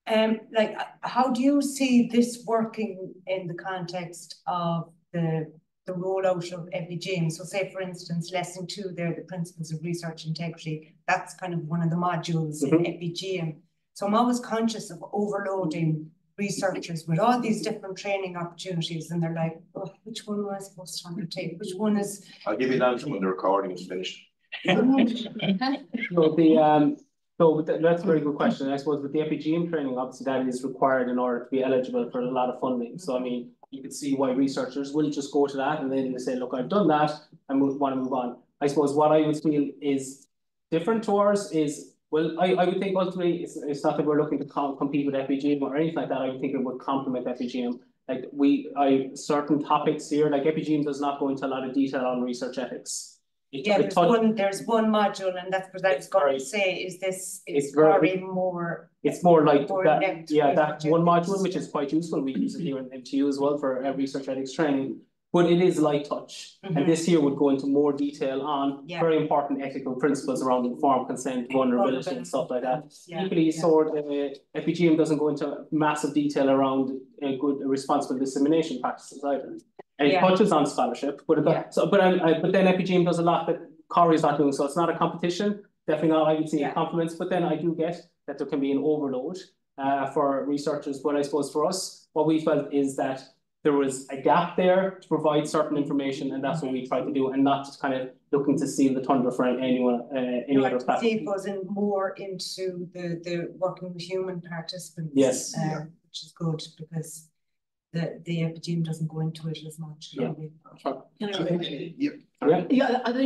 Like, how do you see this working in the context of the rollout of Epigeum? So say, for instance, lesson 2 there, the principles of research integrity, that's kind of one of the modules in Epigeum. So I'm always conscious of overloading researchers with all these different training opportunities, and they're like, oh, which one am I supposed to undertake? Which one is... I'll give you an answer when the recording is finished. So that's a very good question. I suppose with the Epigeum training, obviously that is required in order to be eligible for a lot of funding. So I mean, you can see why researchers will just go to that and then they say, look, I've done that, I want to move on. I suppose what I would feel is different to ours is, well, I would think ultimately it's not that we're looking to compete with Epigeum or anything like that. I would think it would complement Epigeum. Like certain topics here, like Epigeum does not go into a lot of detail on research ethics. Yeah, there's one module, and that's what I was going to say. Is this? It's very more. It's more like that. Yeah, that one module, which is quite useful. We use it here in MTU as well for research ethics training. But it is light touch, and this year would go into more detail on very important ethical principles around informed consent, vulnerability, and stuff like that. Equally, Epigeum doesn't go into massive detail around good responsible dissemination practices either. And it touches on scholarship, but it but then Epigeum does a lot that Cori is not doing, so it's not a competition. Definitely not. I would say it complements, but then I do get that there can be an overload for researchers. But I suppose for us, what we felt is that there was a gap there to provide certain information, and that's what we tried to do, and not just kind of looking to seal the thunder for anyone. Any other platform. See, it goes in more into the working with human participants. Yes, which is good because. The Epigeum doesn't go into it as much. The other thing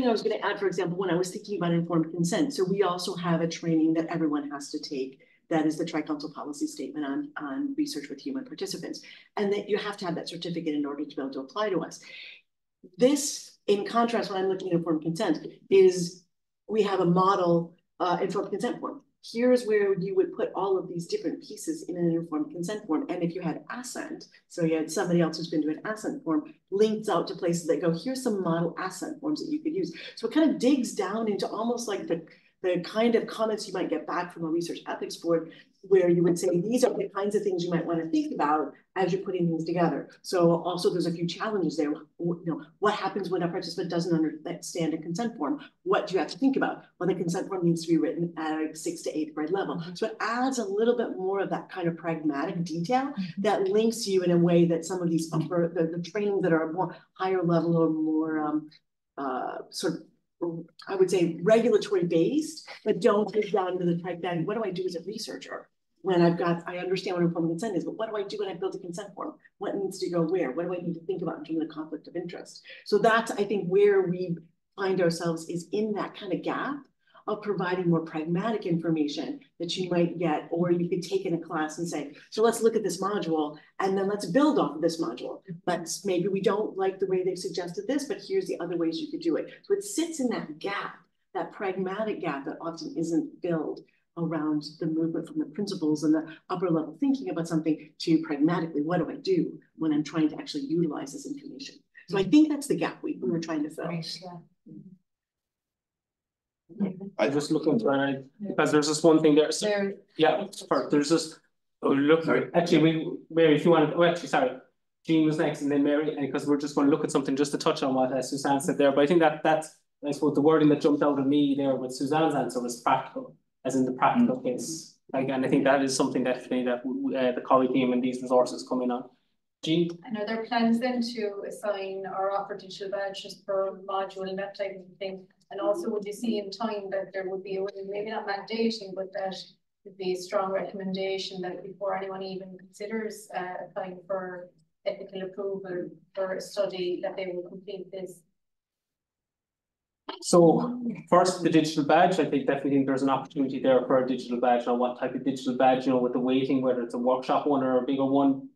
I was going to add, for example, when I was thinking about informed consent, so we also have a training that everyone has to take. That is the Tri-Council Policy Statement on Research with Human Participants. And that you have to have that certificate in order to be able to apply to us. This, in contrast, when I'm looking at informed consent, is we have a model informed consent form. Here's where you would put all of these different pieces in an informed consent form. And if you had assent, so you had somebody else who's been to an assent form, links out to places that go, here's some model assent forms that you could use. So it kind of digs down into almost like the kind of comments you might get back from a research ethics board, where you would say, these are the kinds of things you might want to think about as you're putting things together. So also there's a few challenges there. You know, what happens when a participant doesn't understand a consent form? What do you have to think about? Well, the consent form needs to be written at a 6th to 8th grade level. So it adds a little bit more of that kind of pragmatic detail that links you in a way that some of these upper, the trainings that are more higher level or more sort of, I would say, regulatory based, but don't get down into the pragmatic. What do I do as a researcher when I've got, I understand what informed consent is, but what do I do when I build a consent form? What needs to go where? What do I need to think about in terms of the conflict of interest? So that's, I think, where we find ourselves is in that kind of gap of providing more pragmatic information that you might get, or you could take in a class and say, so let's look at this module and then let's build off of this module. But maybe we don't like the way they've suggested this, but here's the other ways you could do it. So it sits in that gap, that pragmatic gap that often isn't filled around the movement from the principles and the upper level thinking about something to pragmatically, what do I do when I'm trying to actually utilize this information? So I think that's the gap we were trying to fill. Right, I just look into it because there's this one thing there. So, yeah, there's this. Oh, look, actually, Mary, if you want to, oh, actually, sorry, Jean was next, and then Mary, because we're just going to look at something just to touch on what Suzanne said there. But I think that's, I suppose, the wording that jumped out at me there with Suzanne's answer was practical, as in the practical case. Like, and I think that is something definitely that the Cori team and these resources come in on. Jean? I know there are plans then to assign or offer digital badges per module and that type of thing. And also, would you see in time that there would be a way, maybe not mandating, but that would be a strong recommendation that before anyone even considers applying for ethical approval for a study, that they will complete this? So first, the digital badge, I think definitely think there's an opportunity there for a digital badge on what type of digital badge, you know, with the weighting, whether it's a workshop one or a bigger one,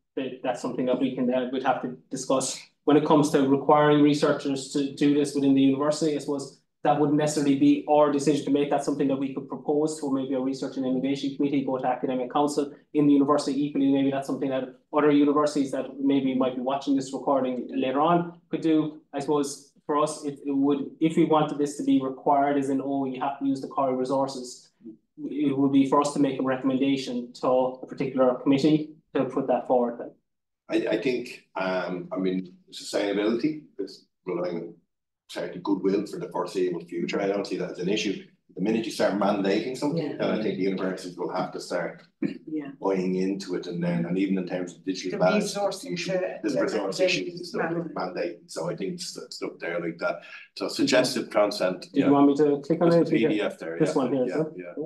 that's something that we can, we'd have to discuss. When it comes to requiring researchers to do this within the university, I suppose, that wouldn't necessarily be our decision to make. That's something that we could propose to maybe a research and innovation committee, go to academic council in the university. Equally, maybe that's something that other universities that maybe might be watching this recording later on could do. I suppose for us, it would, if we wanted this to be required as in, oh, you have to use the Cori resources, it would be for us to make a recommendation to a particular committee to put that forward then? I think, I mean, sustainability is relying on charity goodwill for the foreseeable future. I don't see that as an issue. The minute you start mandating something, yeah, then I think the universities will have to start buying into it. And then, and even in terms of digital balance, there's resource issues, there's no mandate. So I think stuff there like that. So suggestive consent. Do you want me to click on it? PDF there, this one here. Yeah.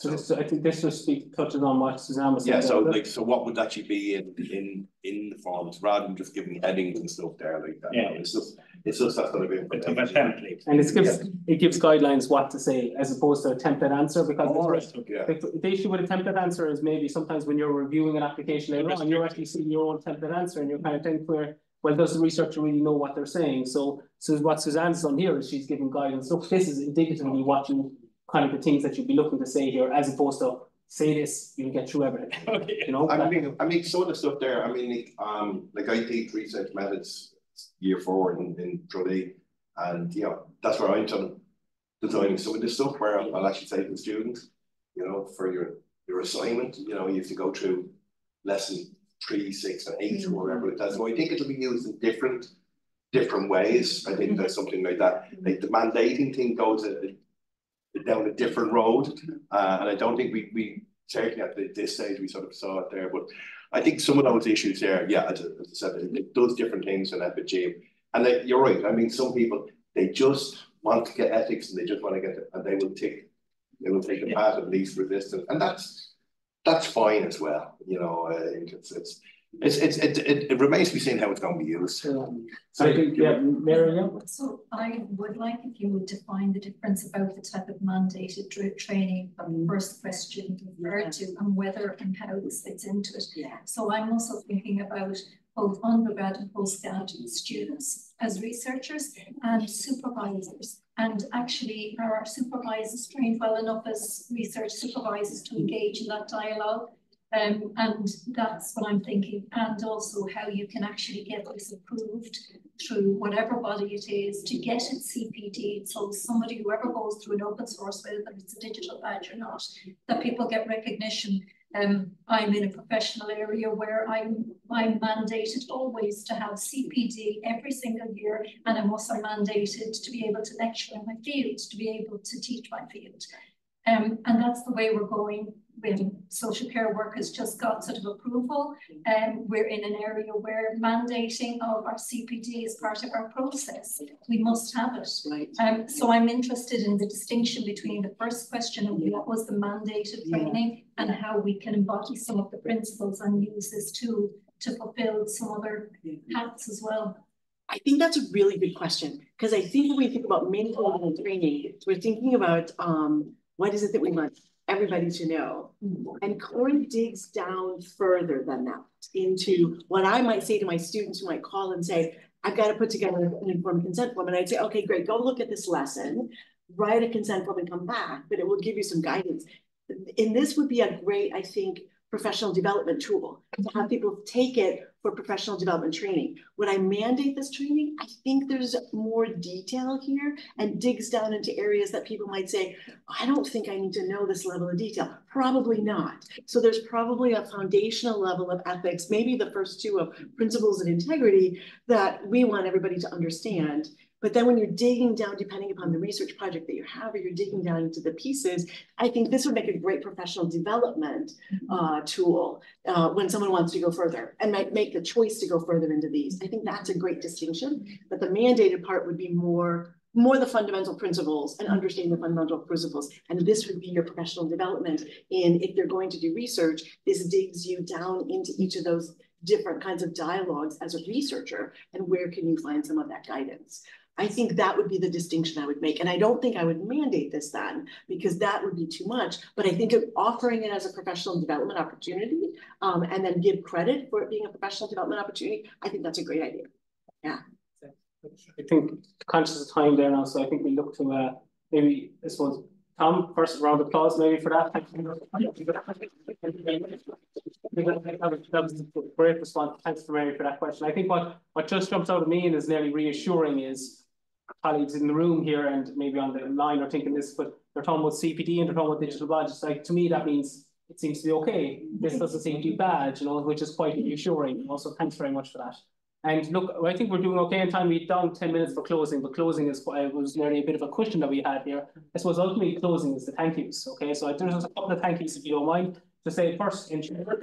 So this, I think this just touches on what Suzanne was saying. Yeah, so like, so what would actually be in the forms rather than just giving headings and stuff there like that? Yeah, it's just that sort of information. And it gives it gives guidelines what to say as opposed to a template answer, because the issue with a template answer is maybe sometimes when you're reviewing an application later on, you're actually seeing your own template answer and you're kind of thinking, well, does the researcher really know what they're saying? So what Suzanne's done here is she's giving guidance. So this is indicatively what you kind of the things that you'd be looking to say here, as opposed to say this, you'll get through everything. Okay. You know, I mean, sort of stuff there. I mean, like I teach research methods year forward in Tralee, and you know that's where I'm designing some of this stuff where I'll actually say to the students, you know, for your assignment, you know, you have to go through lesson 3, 6, and 8 or whatever it is. So I think it'll be used in different ways. I think there's something like that. Like the mandating thing goes down a different road, and I don't think we certainly at this stage we sort of saw it there, but I think some of those issues there, yeah, as I said, it does different things in Epigeum, and you're right. I mean, some people they just want to get ethics, and they just want to get, and they will take the path of least resistance, and that's fine as well. You know, I think it remains to be seen how it's going to be used. So I think, Miriam? So I would like if you would define the difference about the type of mandated training from the first question referred to, and whether and how this fits into it. Yeah. So I'm also thinking about both undergrad and postgrad students as researchers and supervisors, and actually are our supervisors trained well enough as research supervisors to engage in that dialogue? And that's what I'm thinking, and also how you can actually get this approved through whatever body it is to get it CPD. So somebody, whoever goes through an open source, whether it's a digital badge or not, that people get recognition. I'm in a professional area where I'm mandated always to have CPD every single year, and I'm also mandated to be able to lecture in my field, to be able to teach my field. And that's the way we're going. When social care workers just got sort of approval, and we're in an area where mandating of our CPD is part of our process. We must have it. Right. So I'm interested in the distinction between the first question of what was the mandated training and how we can embody some of the principles and use this tool to fulfill some other hats as well. I think that's a really good question, because I think when we think about mental training, we're thinking about what is it that we want everybody to know. And Cori digs down further than that into what I might say to my students who might call and say, I've got to put together an informed consent form. And I'd say, okay, great, go look at this lesson, write a consent form and come back, but it will give you some guidance. And this would be a great, I think, professional development tool to have people take it for professional development training. When I mandate this training, I think there's more detail here and digs down into areas that people might say, oh, I don't think I need to know this level of detail. Probably not. So there's probably a foundational level of ethics, maybe the first two of principles and integrity that we want everybody to understand. But then when you're digging down, depending upon the research project that you have, or you're digging down into the pieces, I think this would make a great professional development tool when someone wants to go further and might make the choice to go further into these. I think that's a great distinction, but the mandated part would be more the fundamental principles and understanding the fundamental principles. And this would be your professional development. And if you're going to do research, this digs you down into each of those different kinds of dialogues as a researcher, and where can you find some of that guidance? I think that would be the distinction I would make. And I don't think I would mandate this then, because that would be too much. But I think of offering it as a professional development opportunity and then give credit for it being a professional development opportunity, I think that's a great idea. Yeah. I think conscious of time there now. So I think we look to maybe this one. Tom, first round of applause maybe for that. Thank you. That was a great response. Thanks to Mary for that question. I think what just jumps out at me and is nearly reassuring is colleagues in the room here and maybe on the line are thinking this, but they're talking about CPD and they're talking about digital biologists. Like, to me, that means it seems to be okay. This doesn't seem to be bad, you know, which is quite reassuring. Also, thanks very much for that. And look, I think we're doing okay in time. We're down 10 minutes for closing, but closing is was nearly a bit of a question that we had here. I suppose ultimately closing is the thank yous, okay? So there's a couple of thank yous, if you don't mind, to say first, ensure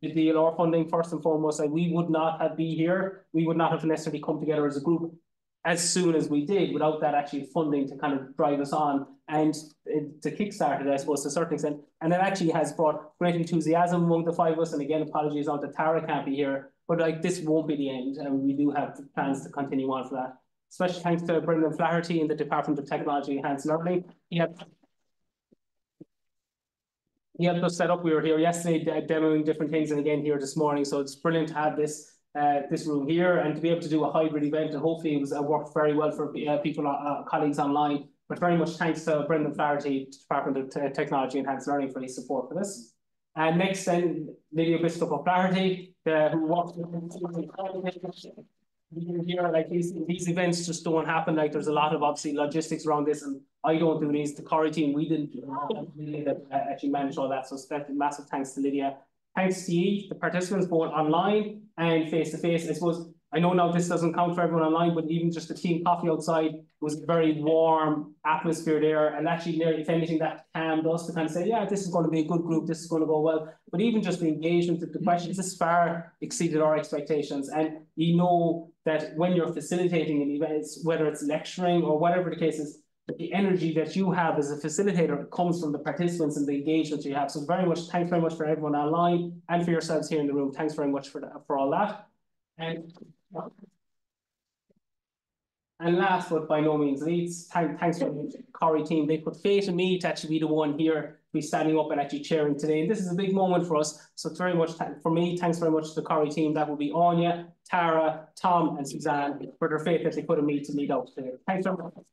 the DLR funding, first and foremost, like we would not have been here. We would not have necessarily come together as a group as soon as we did without that actually funding to kind of drive us on and to kickstart it, I suppose, to a certain extent. And that actually has brought great enthusiasm among the five of us. And again, apologies on that Tara can't be here, but like this won't be the end. And we do have plans to continue on for that. Special thanks to Brendan Flaherty in the Department of Technology Enhanced Learning. He helped us set up. We were here yesterday demoing different things and again here this morning. So it's brilliant to have this this room here and to be able to do a hybrid event, and hopefully it was worked very well for people, colleagues online. But very much thanks to Brendan Flaherty, Department of Technology Enhanced Learning, for his support for this. And next, then Lydia Biscoff of Flaherty, who worked here. Like these events just don't happen. Like there's a lot of obviously logistics around this, and I don't do these. The Cori team, we didn't actually manage all that. So massive thanks to Lydia. Thanks to you, the participants, both online and face-to-face. I suppose, I know now this doesn't count for everyone online, but even just the team coffee outside, it was a very warm atmosphere there. And actually, if anything, that calmed us to kind of say, yeah, this is going to be a good group, this is going to go well. But even just the engagement of the questions, this far exceeded our expectations. And you know that when you're facilitating an event, whether it's lecturing or whatever the case is, the energy that you have as a facilitator, it comes from the participants and the engagement you have. So very much, thanks very much for everyone online and for yourselves here in the room. Thanks very much for that, for all that. And last, but by no means least, thanks for the Cori team. They put faith in me to actually be the one here, be standing up and actually chairing today. And this is a big moment for us. So it's very much, for me, thanks very much to the Cori team. That will be Onya, Tara, Tom, and Suzanne for their faith that they put in me to lead out today. Thanks very much.